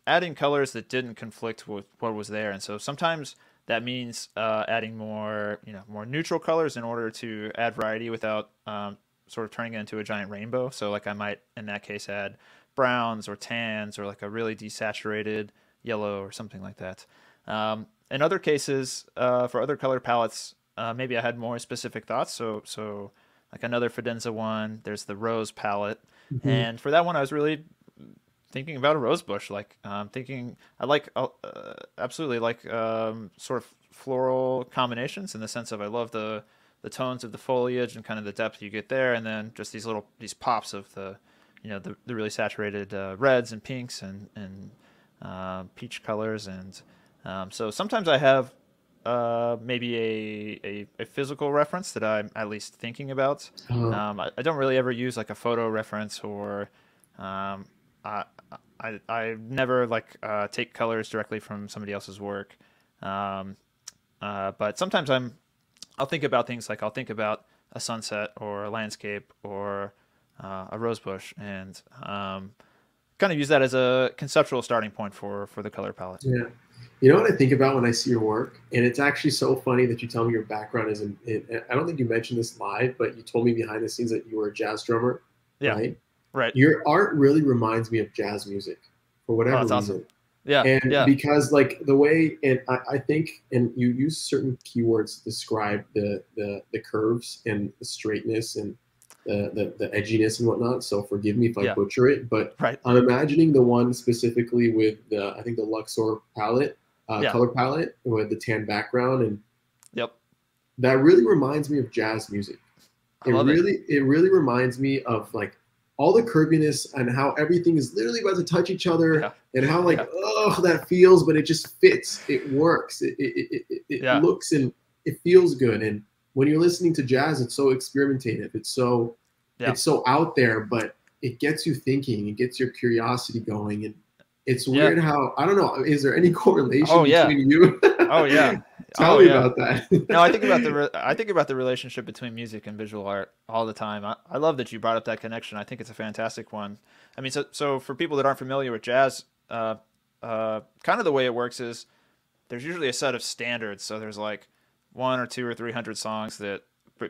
adding colors that didn't conflict with what was there. And so sometimes That means uh, adding more, you know, more neutral colors in order to add variety without um, sort of turning it into a giant rainbow. So like I might, in that case, add browns or tans or like a really desaturated yellow or something like that. Um, in other cases, uh, for other color palettes, uh, maybe I had more specific thoughts. So, so like another Fidenza one, there's the rose palette. Mm-hmm. And for that one, I was really thinking about a rose bush, like um, thinking I like uh, absolutely like um, sort of floral combinations in the sense of I love the the tones of the foliage and kind of the depth you get there, and then just these little these pops of the you know the, the really saturated uh, reds and pinks and and uh, peach colors, and um, so sometimes I have uh, maybe a, a a physical reference that I'm at least thinking about. Oh. Um, I, I don't really ever use like a photo reference or um, I, I I never like uh, take colors directly from somebody else's work, um, uh, but sometimes I'm I'll think about things like I'll think about a sunset or a landscape or uh, a rose bush, and um, kind of use that as a conceptual starting point for for the color palette. Yeah, you know what I think about when I see your work, and it's actually so funny that you tell me your background is in. in I don't think you mentioned this live, but you told me behind the scenes that you were a jazz drummer. Yeah. Right? Right. Your art really reminds me of jazz music for whatever oh, reason. Awesome. Yeah. And yeah. because like the way, and I, I think, and you use certain keywords to describe the, the, the curves and the straightness and the, the, the edginess and whatnot. So forgive me if I yeah. butcher it, but right. I'm imagining the one specifically with the, I think the Luxor palette, uh, yeah. color palette with the tan background. And yep. that really reminds me of jazz music. I it love really, it. it really reminds me of like, all the curviness and how everything is literally about to touch each other yeah. and how like, yeah. oh, that feels, but it just fits. It works. It, it, it, it yeah. looks and it feels good. And when you're listening to jazz, it's so experimentative. It's so, yeah. it's so out there, but it gets you thinking. It gets your curiosity going. And it's weird yeah. how, I don't know, is there any correlation oh, yeah. between you? Oh, yeah. Tell oh, me yeah. about that. No, I think about the re I think about the relationship between music and visual art all the time. I, I love that you brought up that connection. I think it's a fantastic one. I mean, so so for people that aren't familiar with jazz, uh, uh, kind of the way it works is there's usually a set of standards. So there's like one or two or three hundred songs that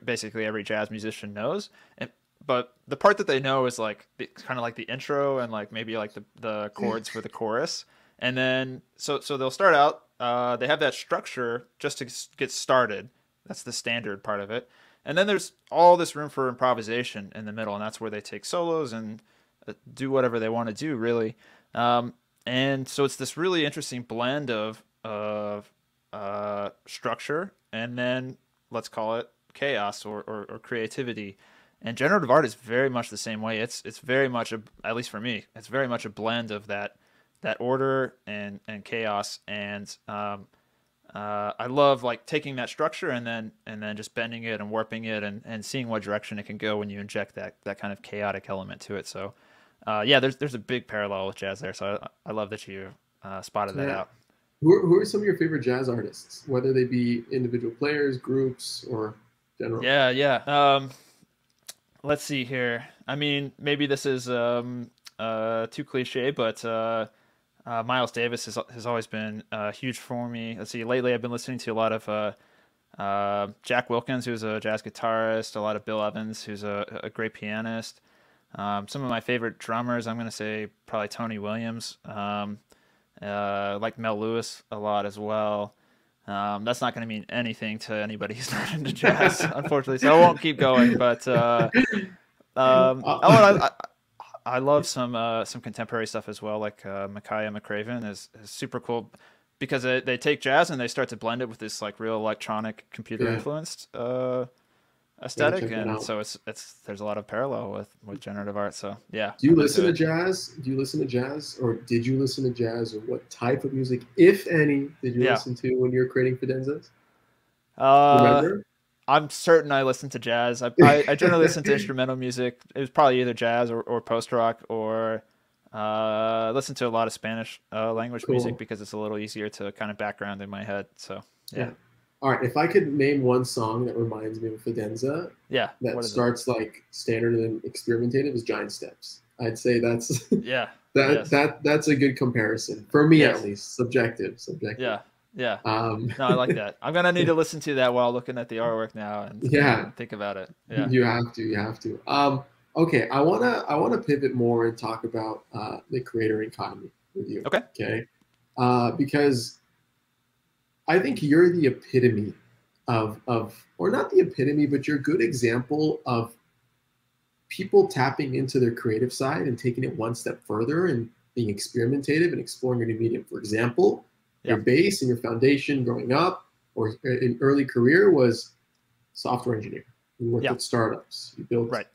basically every jazz musician knows, and but the part that they know is like the, kind of like the intro and like maybe like the the chords for the chorus, and then so so they'll start out. Uh, they have that structure just to get started. That's the standard part of it. And then there's all this room for improvisation in the middle, and that's where they take solos and do whatever they want to do, really. Um, and so it's this really interesting blend of, of uh, structure and then let's call it chaos or, or, or creativity. And generative art is very much the same way. It's, it's very much, a, at least for me, it's very much a blend of that that order and, and chaos. And, um, uh, I love like taking that structure and then, and then just bending it and warping it and, and seeing what direction it can go when you inject that, that kind of chaotic element to it. So, uh, yeah, there's, there's a big parallel with jazz there. So I, I love that you, uh, spotted that yeah. out. Who are, who are some of your favorite jazz artists, whether they be individual players, groups, or general? Yeah. Yeah. Um, let's see here. I mean, maybe this is, um, uh, too cliche, but, uh, Uh, Miles Davis has, has always been uh, huge for me. Let's see, lately I've been listening to a lot of uh, uh, Jack Wilkins, who's a jazz guitarist, a lot of Bill Evans, who's a, a great pianist. Um, some of my favorite drummers, I'm going to say probably Tony Williams. Um, uh, like Mel Lewis a lot as well. Um, that's not going to mean anything to anybody who's not into jazz, unfortunately, so I won't keep going. But uh, um, oh, I, I, I love some uh, some contemporary stuff as well, like uh, Makaya McCraven is, is super cool because they, they take jazz and they start to blend it with this like real electronic computer yeah. influenced uh, aesthetic, yeah, and it so it's it's there's a lot of parallel with with generative art. So yeah. Do you I'm listen to jazz? Do you listen to jazz, or did you listen to jazz, or what type of music, if any, did you yeah. listen to when you were creating Fidenzas? Uh, Remember? I'm certain I listened to jazz. I, I, I generally listen to instrumental music. It was probably either jazz or, or post-rock, or uh, listen to a lot of Spanish uh, language cool. music because it's a little easier to kind of background in my head. So, yeah. yeah. All right. If I could name one song that reminds me of Fidenza yeah. that starts it? like standard and experimentative is Giant Steps. I'd say that's yeah that yes. that that's a good comparison for me yes. at least. Subjective. Subjective. Yeah. Yeah. Um, no, I like that. I'm going to need to listen to that while looking at the artwork now and yeah. think about it. Yeah. You have to, you have to. Um, okay. I want to, I want to pivot more and talk about uh, the creator economy with you. Okay. Okay. Uh, because I think you're the epitome of, of, or not the epitome, but you're a good example of people tapping into their creative side and taking it one step further and being experimentative and exploring a new medium. For example, yeah. your base and your foundation growing up or in early career was software engineer. You worked yeah. with startups. You built right.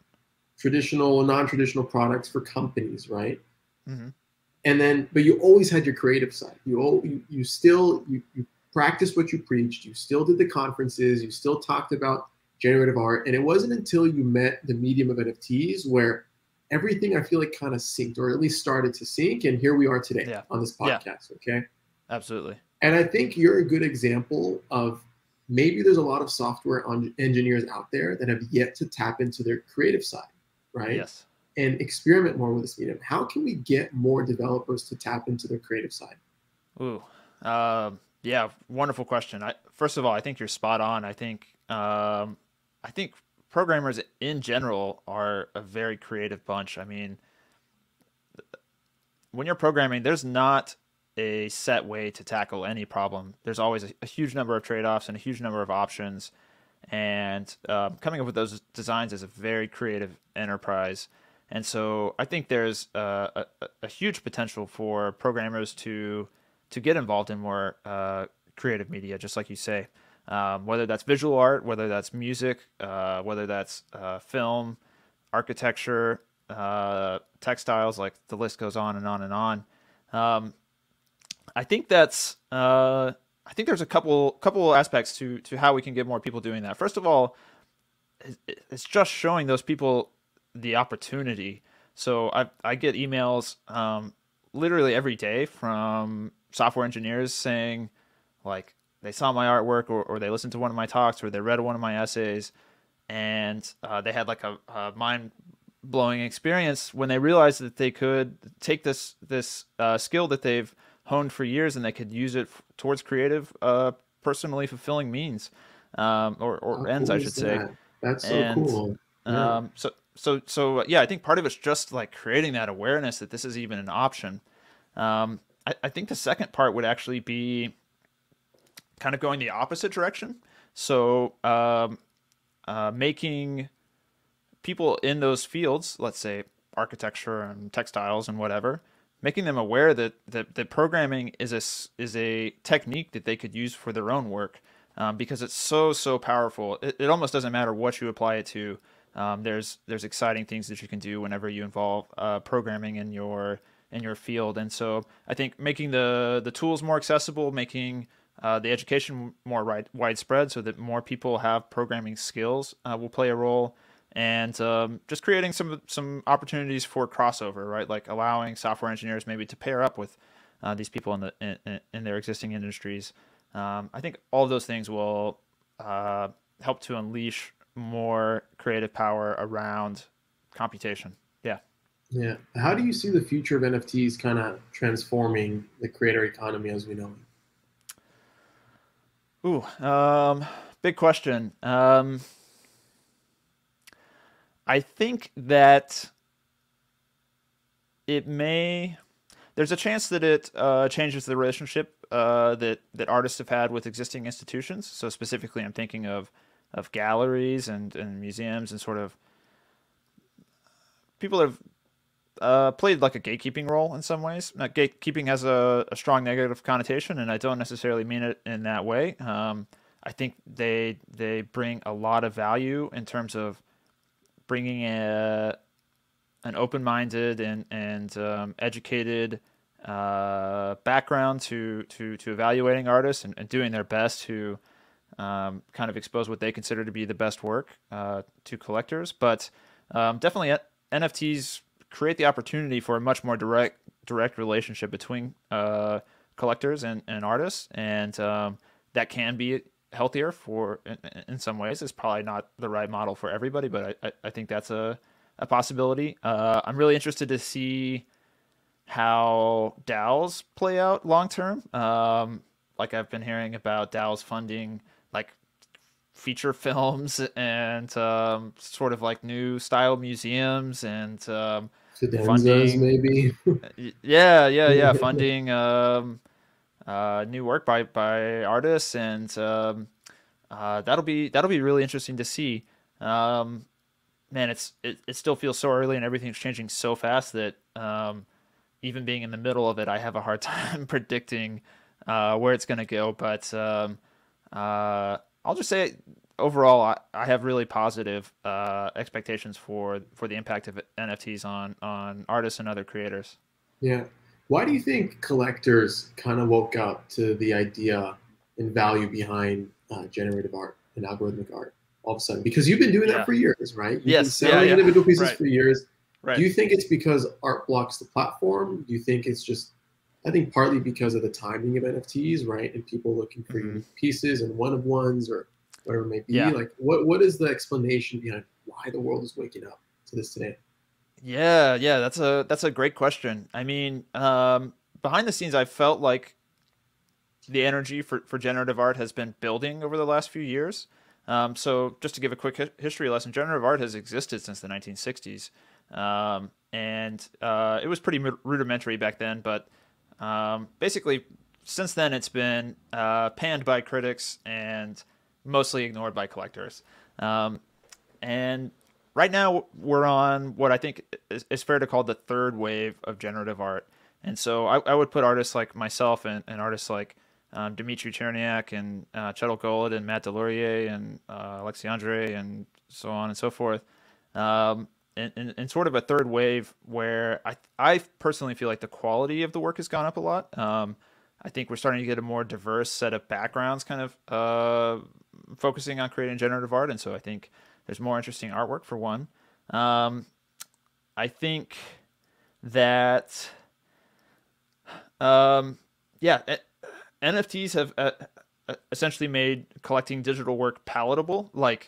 traditional and non-traditional products for companies, right? Mm-hmm. And then, but you always had your creative side. You all, you, you still, you, you practiced what you preached. You still did the conferences. You still talked about generative art. And it wasn't until you met the medium of N F Ts where everything I feel like kind of synced, or at least started to sync. And here we are today yeah. on this podcast. Yeah. Okay. Absolutely. And I think you're a good example of maybe there's a lot of software on engineers out there that have yet to tap into their creative side. Right. Yes. And experiment more with this medium. How can we get more developers to tap into their creative side? Ooh, uh, yeah, wonderful question. I, first of all, I think you're spot on. I think um, I think programmers in general are a very creative bunch. I mean, when you're programming, there's not a set way to tackle any problem. There's always a, a huge number of trade-offs and a huge number of options. And uh, coming up with those designs is a very creative enterprise. And so I think there's uh, a, a huge potential for programmers to to get involved in more uh, creative media, just like you say, um, whether that's visual art, whether that's music, uh, whether that's uh, film, architecture, uh, textiles, like the list goes on and on and on. Um, I think that's uh, I think there's a couple couple aspects to to how we can get more people doing that. First of all, it's just showing those people the opportunity. So I, I get emails um, literally every day from software engineers saying like they saw my artwork or, or they listened to one of my talks or they read one of my essays and uh, they had like a, a mind blowing experience when they realized that they could take this, this uh, skill that they've honed for years and they could use it f towards creative, uh, personally fulfilling means um, or, or ends, I should say. That's so and, cool. Yeah. Um, so, So, so yeah, I think part of it's just like creating that awareness that this is even an option. Um, I, I think the second part would actually be kind of going the opposite direction. So um, uh, making people in those fields, let's say architecture and textiles and whatever, making them aware that that, that programming is a, is a technique that they could use for their own work um, because it's so, so powerful. It, it almost doesn't matter what you apply it to. Um, there's there's exciting things that you can do whenever you involve uh, programming in your in your field, and so I think making the the tools more accessible, making uh, the education more wide, widespread, so that more people have programming skills uh, will play a role, and um, just creating some some opportunities for crossover, right? Like allowing software engineers maybe to pair up with uh, these people in the in, in their existing industries. Um, I think all of those things will uh, help to unleash more creative power around computation. Yeah. Yeah. How do you see the future of N F Ts kind of transforming the creator economy as we know it? Ooh, um, big question. Um, I think that it may, there's a chance that it uh, changes the relationship uh, that, that artists have had with existing institutions. So specifically, I'm thinking of of galleries and, and museums and sort of people have uh, played like a gatekeeping role in some ways. Now, gatekeeping has a, a strong negative connotation, and I don't necessarily mean it in that way. Um, I think they they bring a lot of value in terms of bringing a, an open-minded and, and um, educated uh, background to, to, to evaluating artists and, and doing their best to Um, kind of expose what they consider to be the best work uh, to collectors, but um, definitely N F Ts create the opportunity for a much more direct direct relationship between uh, collectors and, and artists, and um, that can be healthier for in, in some ways. It's probably not the right model for everybody, but I, I think that's a, a possibility. Uh, I'm really interested to see how DAOs play out long term. Um, Like, I've been hearing about DAOs funding like feature films and um, sort of like new style museums and um, funding, maybe. yeah, yeah, yeah, funding um, uh, new work by by artists, and um, uh, that'll be that'll be really interesting to see. Um, man, it's it, it still feels so early, and everything's changing so fast that um, even being in the middle of it, I have a hard time predicting uh, where it's going to go. But um, uh, I'll just say overall, I, I have really positive uh, expectations for for the impact of N F Ts on on artists and other creators. Yeah, why do you think collectors kind of woke up to the idea and value behind uh, generative art and algorithmic art all of a sudden? Because you've been doing yeah. that for years, right? You've yes. been selling yeah, yeah. individual pieces right. for years. Right. Do you think it's because Art Blocks the platform? Do you think it's just, I think partly because of the timing of N F Ts, right? And people looking for mm-hmm. pieces and one-of-ones or whatever it may be. Yeah. Like, what what is the explanation behind why the world is waking up to this today? Yeah, yeah, that's a that's a great question. I mean, um, behind the scenes, I felt like the energy for, for generative art has been building over the last few years. Um, so just to give a quick history lesson, generative art has existed since the nineteen sixties. Um, and, uh, it was pretty rudimentary back then, but, um, basically since then it's been, uh, panned by critics and mostly ignored by collectors. Um, and right now we're on what I think is, is fair to call the third wave of generative art. And so I, I would put artists like myself and, and artists like, um, Dmitri Cherniak and, uh, Kjetil Golid and Matt Delorier and, uh, Alexi Andre and so on and so forth. Um, And, and, and sort of a third wave where I I personally feel like the quality of the work has gone up a lot. Um, I think we're starting to get a more diverse set of backgrounds kind of uh, focusing on creating generative art. And so I think there's more interesting artwork for one. Um, I think that, um, yeah, it, N F Ts have uh, essentially made collecting digital work palatable. Like,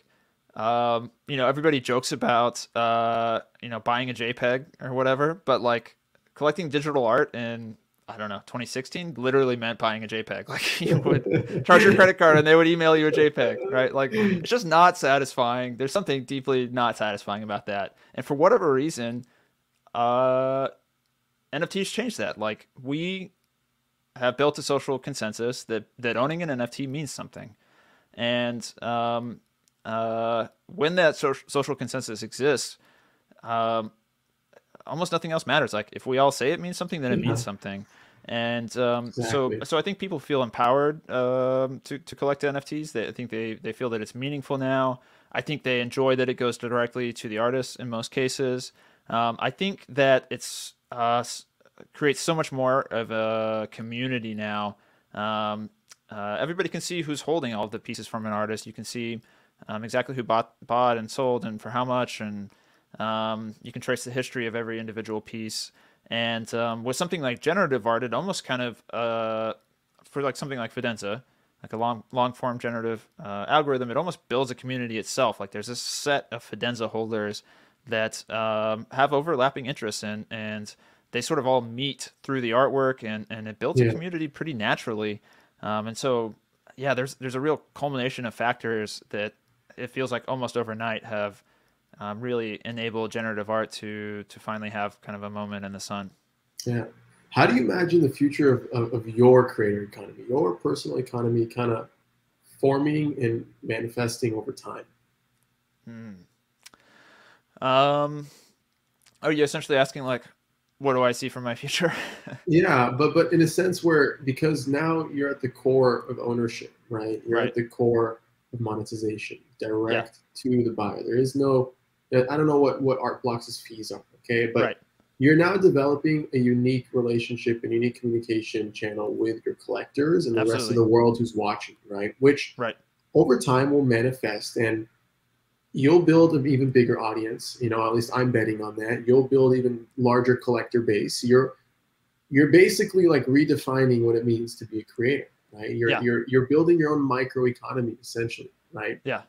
Um, you know, everybody jokes about, uh, you know, buying a JPEG or whatever, but like collecting digital art in, I don't know, twenty sixteen literally meant buying a JPEG. Like, you would charge your credit card and they would email you a JPEG, right? Like, it's just not satisfying. There's something deeply not satisfying about that. And for whatever reason, uh, N F Ts changed that. Like, we have built a social consensus that, that owning an N F T means something. And, um, Uh, when that so social consensus exists, um, almost nothing else matters. Like, if we all say it means something, then it yeah. means something. And um, exactly. so, so I think people feel empowered um, to to collect N F Ts. They, I think they they feel that it's meaningful now. I think they enjoy that it goes directly to the artists in most cases. Um, I think that it's uh, creates so much more of a community now. Um, uh, everybody can see who's holding all the pieces from an artist. You can see. Um, exactly who bought, bought and sold and for how much. And um, you can trace the history of every individual piece. And um, with something like generative art, it almost kind of, uh, for like something like Fidenza, like a long, long form generative uh, algorithm, it almost builds a community itself. Like, there's a set of Fidenza holders that um, have overlapping interests and, and they sort of all meet through the artwork and, and it builds yeah. a community pretty naturally. Um, and so, yeah, there's, there's a real culmination of factors that, it feels like almost overnight have um, really enabled generative art to to finally have kind of a moment in the sun. Yeah. How do you imagine the future of, of, of your creator economy, your personal economy kind of forming and manifesting over time? Hmm. Um, are you essentially asking like, what do I see for my future? yeah, but but in a sense where, because now you're at the core of ownership, right? You're right. at the core of monetization direct yeah. to the buyer. There is no, I don't know what, what Art Blocks' fees are, okay? But right. you're now developing a unique relationship and unique communication channel with your collectors and Absolutely. the rest of the world who's watching, right? Which right. over time will manifest and you'll build an even bigger audience. You know, at least I'm betting on that. You'll build even larger collector base. You're, you're basically like redefining what it means to be a creator. Right? You're, yeah. you're, you're building your own micro economy, essentially, right? Yeah,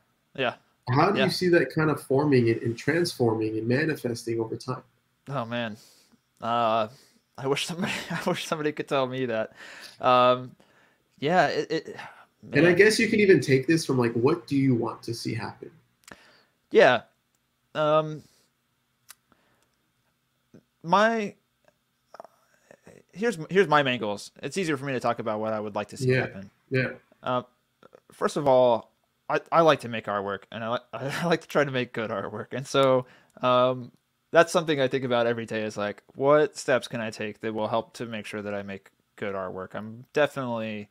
yeah. How do yeah. you see that kind of forming and, and transforming and manifesting over time? Oh, man. Uh, I wish somebody I wish somebody could tell me that. Um, Yeah. It, it, and I guess you can even take this from like, what do you want to see happen? Yeah. Um, my, here's, here's my main goals. It's easier for me to talk about what I would like to see yeah. happen. Yeah. Uh, first of all, I, I like to make artwork, and I, I like to try to make good artwork. And so, um, that's something I think about every day is like, what steps can I take that will help to make sure that I make good artwork? I'm definitely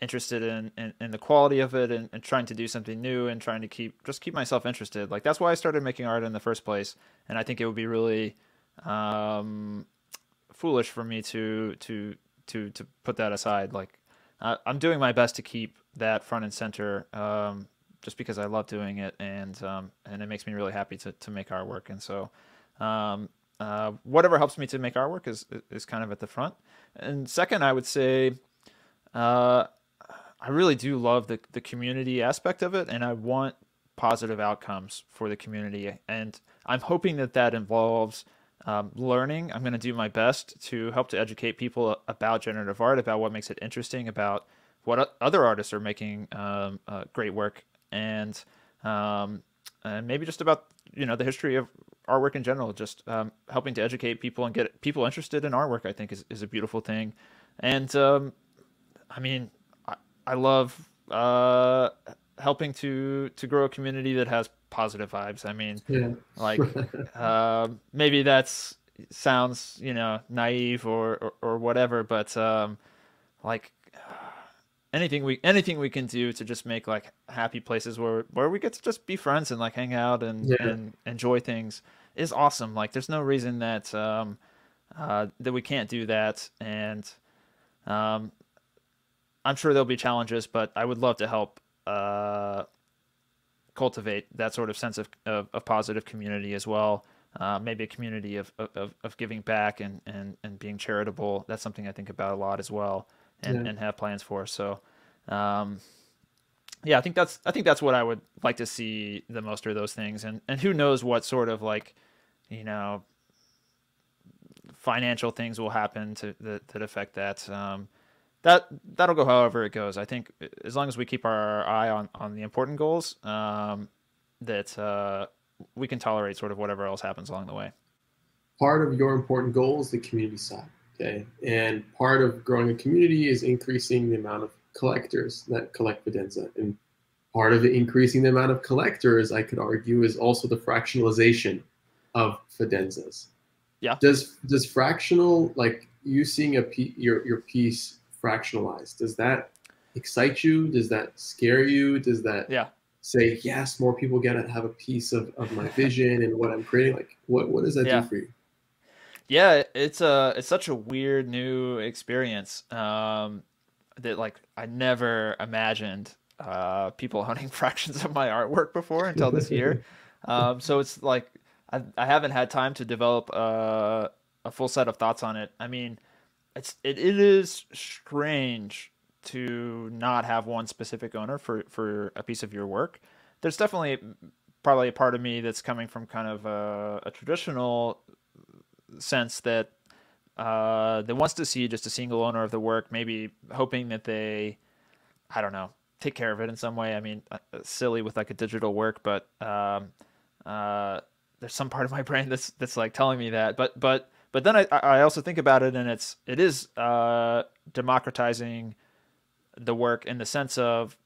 interested in, in, in the quality of it and, and trying to do something new and trying to keep, just keep myself interested. Like that's why I started making art in the first place. And I think it would be really, um, foolish for me to, to, to, to put that aside. Like I, I'm doing my best to keep that front and center, um, just because I love doing it, and um, and it makes me really happy to, to make artwork. And so um, uh, whatever helps me to make artwork is is kind of at the front. And second, I would say uh, I really do love the, the community aspect of it, and I want positive outcomes for the community. And I'm hoping that that involves um, learning. I'm going to do my best to help to educate people about generative art, about what makes it interesting, about what other artists are making um, uh, great work. And, um, and maybe just about, you know, the history of artwork in general, just um, helping to educate people and get people interested in artwork, I think is, is a beautiful thing. And um, I mean, I, I love uh, helping to, to grow a community that has positive vibes. I mean, yeah. like uh, maybe that's sounds, you know, naive or, or, or whatever, but um, like, Anything we anything we can do to just make like happy places where where we get to just be friends and like hang out and, yeah. and enjoy things is awesome. Like there's no reason that um, uh, that we can't do that. And um, I'm sure there'll be challenges, but I would love to help uh, cultivate that sort of sense of, of, of positive community as well. Uh, maybe a community of, of, of giving back and, and, and being charitable. That's something I think about a lot as well. And, yeah. and have plans for. So, um, yeah, I think that's, I think that's what I would like to see the most are those things. And, and who knows what sort of like, you know, financial things will happen to that, that affect that. Um, that, that'll go however it goes. I think as long as we keep our eye on, on the important goals, um, that, uh, we can tolerate sort of whatever else happens along the way. Part of your important goal is the community side. Okay. And part of growing a community is increasing the amount of collectors that collect Fidenza. And part of the increasing the amount of collectors, I could argue, is also the fractionalization of Fidenzas. Yeah. Does does fractional, like you seeing a p your your piece fractionalized, does that excite you? Does that scare you? Does that yeah. say, yes, more people get to have a piece of, of my vision and what I'm creating? Like what, what does that yeah. do for you? Yeah, it's a it's such a weird new experience um, that like I never imagined uh, people owning fractions of my artwork before until this year. Um, so it's like I, I haven't had time to develop a, a full set of thoughts on it. I mean, it's it, it is strange to not have one specific owner for for a piece of your work. There's definitely probably a part of me that's coming from kind of a, a traditional sense that uh that wants to see just a single owner of the work, maybe hoping that they I don't know take care of it in some way. I mean, silly with like a digital work, but um uh there's some part of my brain that's that's like telling me that, but but but then I I also think about it, and it's it is uh democratizing the work in the sense of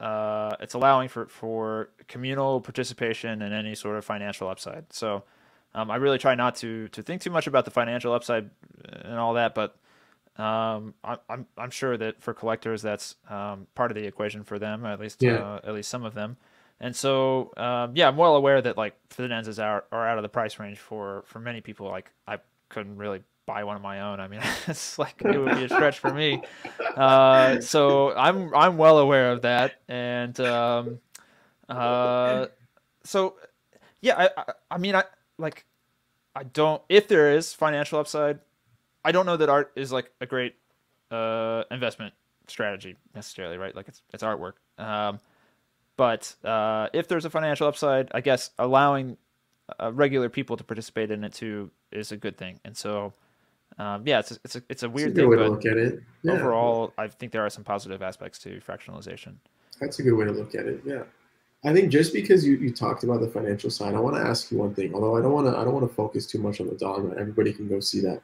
uh it's allowing for for communal participation and any sort of financial upside. So Um, I really try not to to think too much about the financial upside and all that, but um, I, I'm I'm sure that for collectors that's um, part of the equation for them, at least yeah. uh, at least some of them. And so um, yeah, I'm well aware that like Fidenzas are are out of the price range for for many people. Like I couldn't really buy one of my own. I mean, it's like it would be a stretch for me. Uh, so I'm I'm well aware of that, and um, uh, so yeah, I I, I mean I. Like, I don't, if there is financial upside, I don't know that art is like a great uh, investment strategy necessarily, right? Like it's, it's artwork. Um, but uh, if there's a financial upside, I guess allowing uh, regular people to participate in it too is a good thing. And so Um, yeah, it's a, it's a, it's a weird it's a thing, way to look at it. Yeah. Overall, I think there are some positive aspects to fractionalization. That's a good way to look at it. Yeah, I think just because you, you talked about the financial side, I want to ask you one thing. Although I don't want to I don't want to focus too much on the dogma. Everybody can go see that.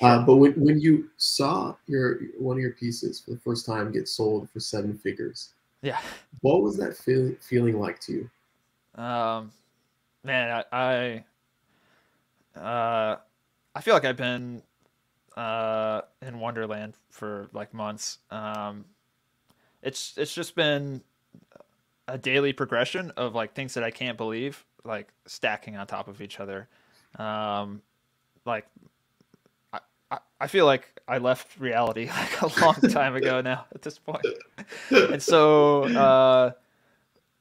Sure. Uh, but when when you saw your one of your pieces for the first time get sold for seven figures, yeah, what was that feel, feeling like to you? Um, man, I I, uh, I feel like I've been uh in Wonderland for like months. Um, it's it's just been a daily progression of like things that I can't believe, like stacking on top of each other. Um, like I, I, I feel like I left reality like a long time ago now at this point. And so, uh,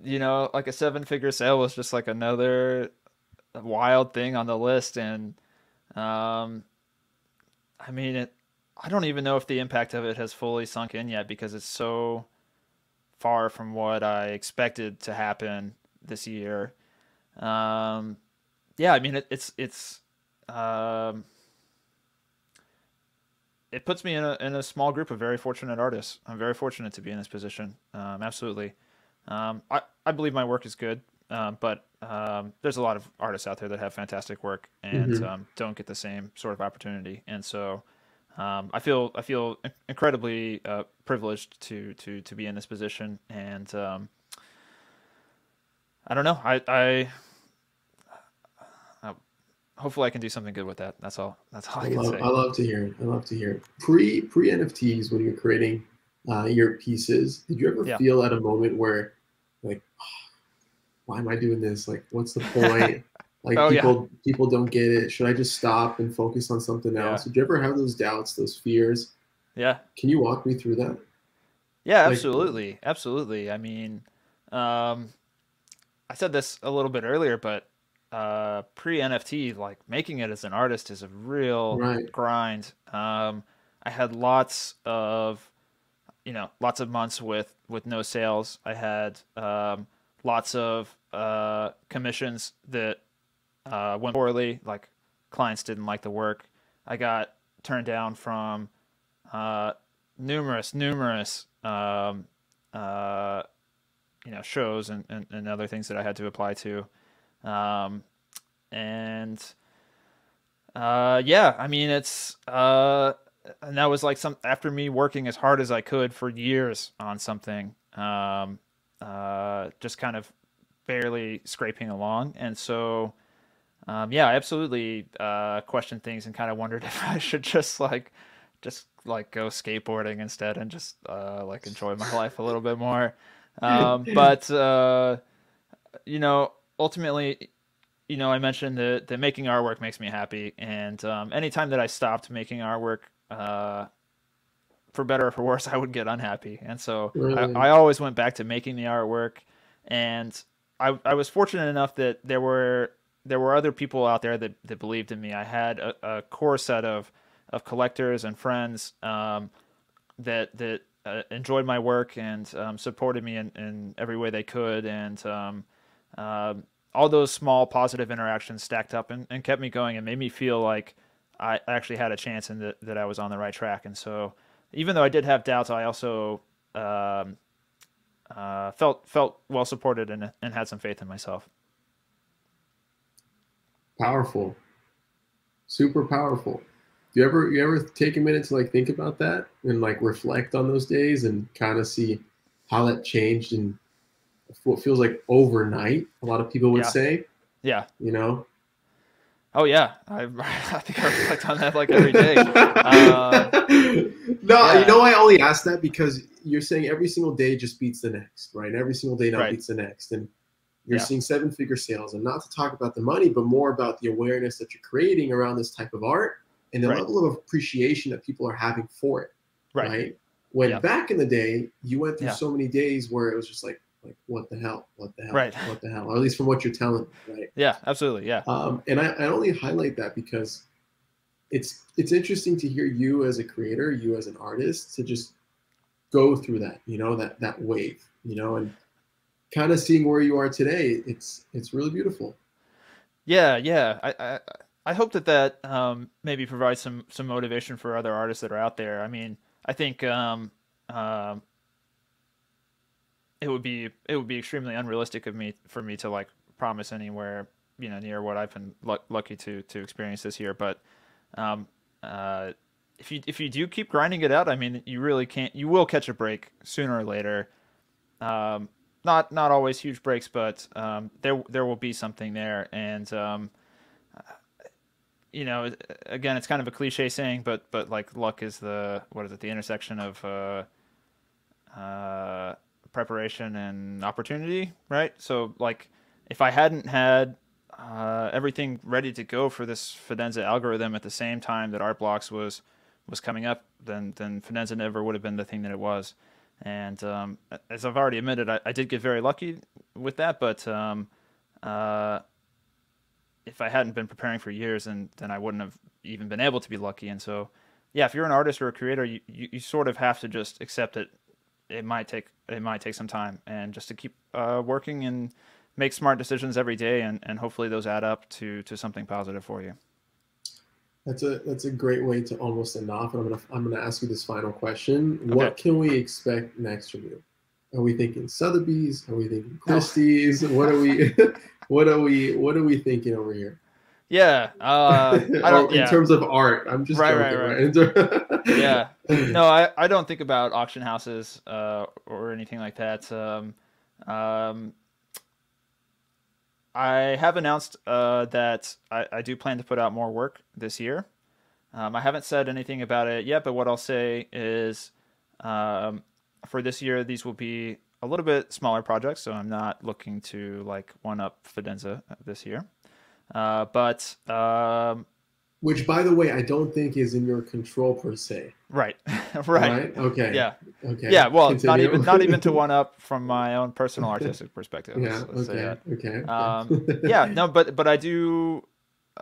you know, like a seven figure sale was just like another wild thing on the list. And, um, I mean, it, I don't even know if the impact of it has fully sunk in yet, because it's so far from what I expected to happen this year. Um, yeah, I mean, it, it's, it's, um, it puts me in a, in a small group of very fortunate artists. I'm very fortunate to be in this position. Um, absolutely. Um, I, I believe my work is good. Um, but, um, there's a lot of artists out there that have fantastic work and, mm-hmm. um, don't get the same sort of opportunity. And so, Um, I feel I feel incredibly uh, privileged to to to be in this position, and um, I don't know. I, I uh, hopefully I can do something good with that. That's all. That's all I, I can love, say. I love to hear it. I love to hear it. Pre pre N F Ts, when you're creating uh, your pieces, did you ever yeah. feel at a moment where like, oh, why am I doing this? Like, what's the point? Like oh, people, yeah. people don't get it. Should I just stop and focus on something else? Yeah. Did you ever have those doubts, those fears? Yeah. Can you walk me through that? Yeah, like, absolutely, absolutely. I mean, um, I said this a little bit earlier, but uh, pre-N F T, like making it as an artist is a real right. grind. Um, I had lots of, you know, lots of months with with no sales. I had um, lots of uh, commissions that. Uh, went poorly, like clients didn't like the work. I got turned down from uh, numerous, numerous, um, uh, you know, shows and, and, and other things that I had to apply to. Um, and uh, yeah, I mean, it's, uh, and that was like some, after me working as hard as I could for years on something, um, uh, just kind of barely scraping along. And so, Um, yeah, I absolutely uh, questioned things and kind of wondered if I should just like, just like go skateboarding instead and just uh, like enjoy my life a little bit more. Um, but uh, you know, ultimately, you know, I mentioned that that making artwork makes me happy, and um, anytime that I stopped making artwork, uh, for better or for worse, I would get unhappy, and so really? I, I always went back to making the artwork, and I I was fortunate enough that there were. There were other people out there that, that believed in me. I had a, a core set of, of collectors and friends um, that that uh, enjoyed my work and um, supported me in, in every way they could. And um, uh, all those small positive interactions stacked up and, and kept me going and made me feel like I actually had a chance and that, that I was on the right track. And so even though I did have doubts, I also um, uh, felt felt well supported and, and had some faith in myself. Powerful, super powerful. Do you ever you ever take a minute to like think about that and like reflect on those days and kind of see how that changed in what feels like overnight? A lot of people would yeah. say, yeah, you know. Oh yeah, I, I think I reflect on that like every day. Uh, no, yeah. you know, I only ask that because you're saying every single day just beats the next, right? Every single day now right. beats the next, and. You're yeah. seeing seven-figure sales, and not to talk about the money, but more about the awareness that you're creating around this type of art and the right. level of appreciation that people are having for it, right? right? When yeah. back in the day, you went through yeah. so many days where it was just like, like, what the hell, what the hell, right. what the hell, or at least from what you're telling me, right? Yeah, absolutely, yeah. Um, and I, I only highlight that because it's it's interesting to hear you as a creator, you as an artist, to just go through that, you know, that that wave, you know, and kind of seeing where you are today, it's it's really beautiful. Yeah, yeah. I, I I hope that that um, maybe provides some some motivation for other artists that are out there. I mean, I think um, uh, it would be it would be extremely unrealistic of me for me to like promise anywhere, you know, near what I've been l lucky to to experience this year. But um, uh, if you if you do keep grinding it out, I mean, you really can't. You will catch a break sooner or later. Um, not not always huge breaks, but um, there there will be something there. And um, you know, again, it's kind of a cliche saying, but but like luck is the what is it? The intersection of uh, uh, preparation and opportunity, right? So like, if I hadn't had uh, everything ready to go for this Fidenza algorithm at the same time that Art Blocks was was coming up, then then Fidenza never would have been the thing that it was. And um, as I've already admitted, I, I did get very lucky with that. But um, uh, if I hadn't been preparing for years, and then, then I wouldn't have even been able to be lucky. And so, yeah, if you're an artist or a creator, you, you, you sort of have to just accept that it might take it might take some time, and just to keep uh, working and make smart decisions every day, and, and hopefully those add up to to something positive for you. That's a that's a great way to almost end off. And I'm gonna I'm gonna ask you this final question. Okay. What can we expect next from you? Are we thinking Sotheby's? Are we thinking Christie's? What are we what are we what are we thinking over here? Yeah. Uh I don't, in yeah. terms of art. I'm just right, joking, right, right. right? Yeah. No, I, I don't think about auction houses uh or anything like that. Um um I have announced uh, that I, I do plan to put out more work this year. Um, I haven't said anything about it yet, but what I'll say is um, for this year, these will be a little bit smaller projects, so I'm not looking to like one-up Fidenza this year. Uh, but um, which, by the way, I don't think is in your control per se. Right, right. right. Okay. Yeah. Okay. Yeah. Well, Continue. not even not even to one up from my own personal artistic perspective. Yeah. Let's, let's okay. okay. Okay. Um, yeah. No, but but I do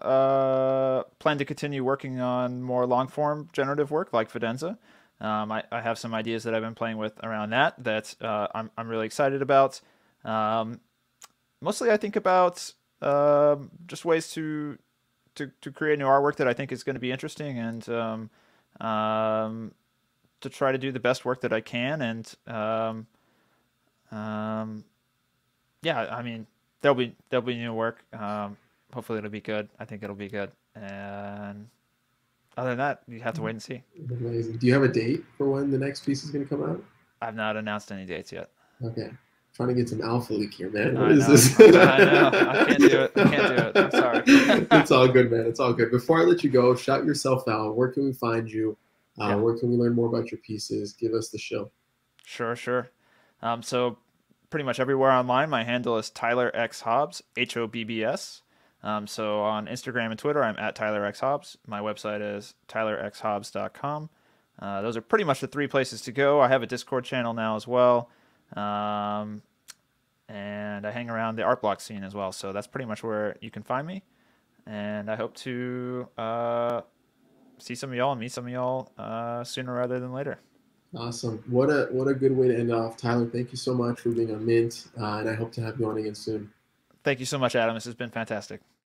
uh, plan to continue working on more long form generative work like Fidenza. Um, I I have some ideas that I've been playing with around that that uh, I'm I'm really excited about. Um, mostly, I think about uh, just ways to. To, to create new artwork that I think is going to be interesting, and um, um, to try to do the best work that I can. And um, um, yeah, I mean, there'll be there'll be new work. Um, hopefully, it'll be good. I think it'll be good. And other than that, you have to wait and see. Amazing. Do you have a date for when the next piece is going to come out? I've not announced any dates yet. Okay. Trying to get some alpha leak here, man. What I is know. this? I know. I can't do it. I can't do it. I'm sorry. It's all good, man. It's all good. Before I let you go, shout yourself out. Where can we find you? Uh, yeah. Where can we learn more about your pieces? Give us the show. Sure, sure. Um, so pretty much everywhere online, my handle is Tyler X Hobbs, H O B B S. Um, so on Instagram and Twitter, I'm at Tyler X Hobbs. My website is tyler x hobbs dot com. Uh, those are pretty much the three places to go. I have a Discord channel now as well. Um, and I hang around the Art Block scene as well. So that's pretty much where you can find me. And I hope to, uh, see some of y'all and meet some of y'all, uh, sooner rather than later. Awesome. What a, what a good way to end off. Tyler, thank you so much for being on Mint. Uh, and I hope to have you on again soon. Thank you so much, Adam. This has been fantastic.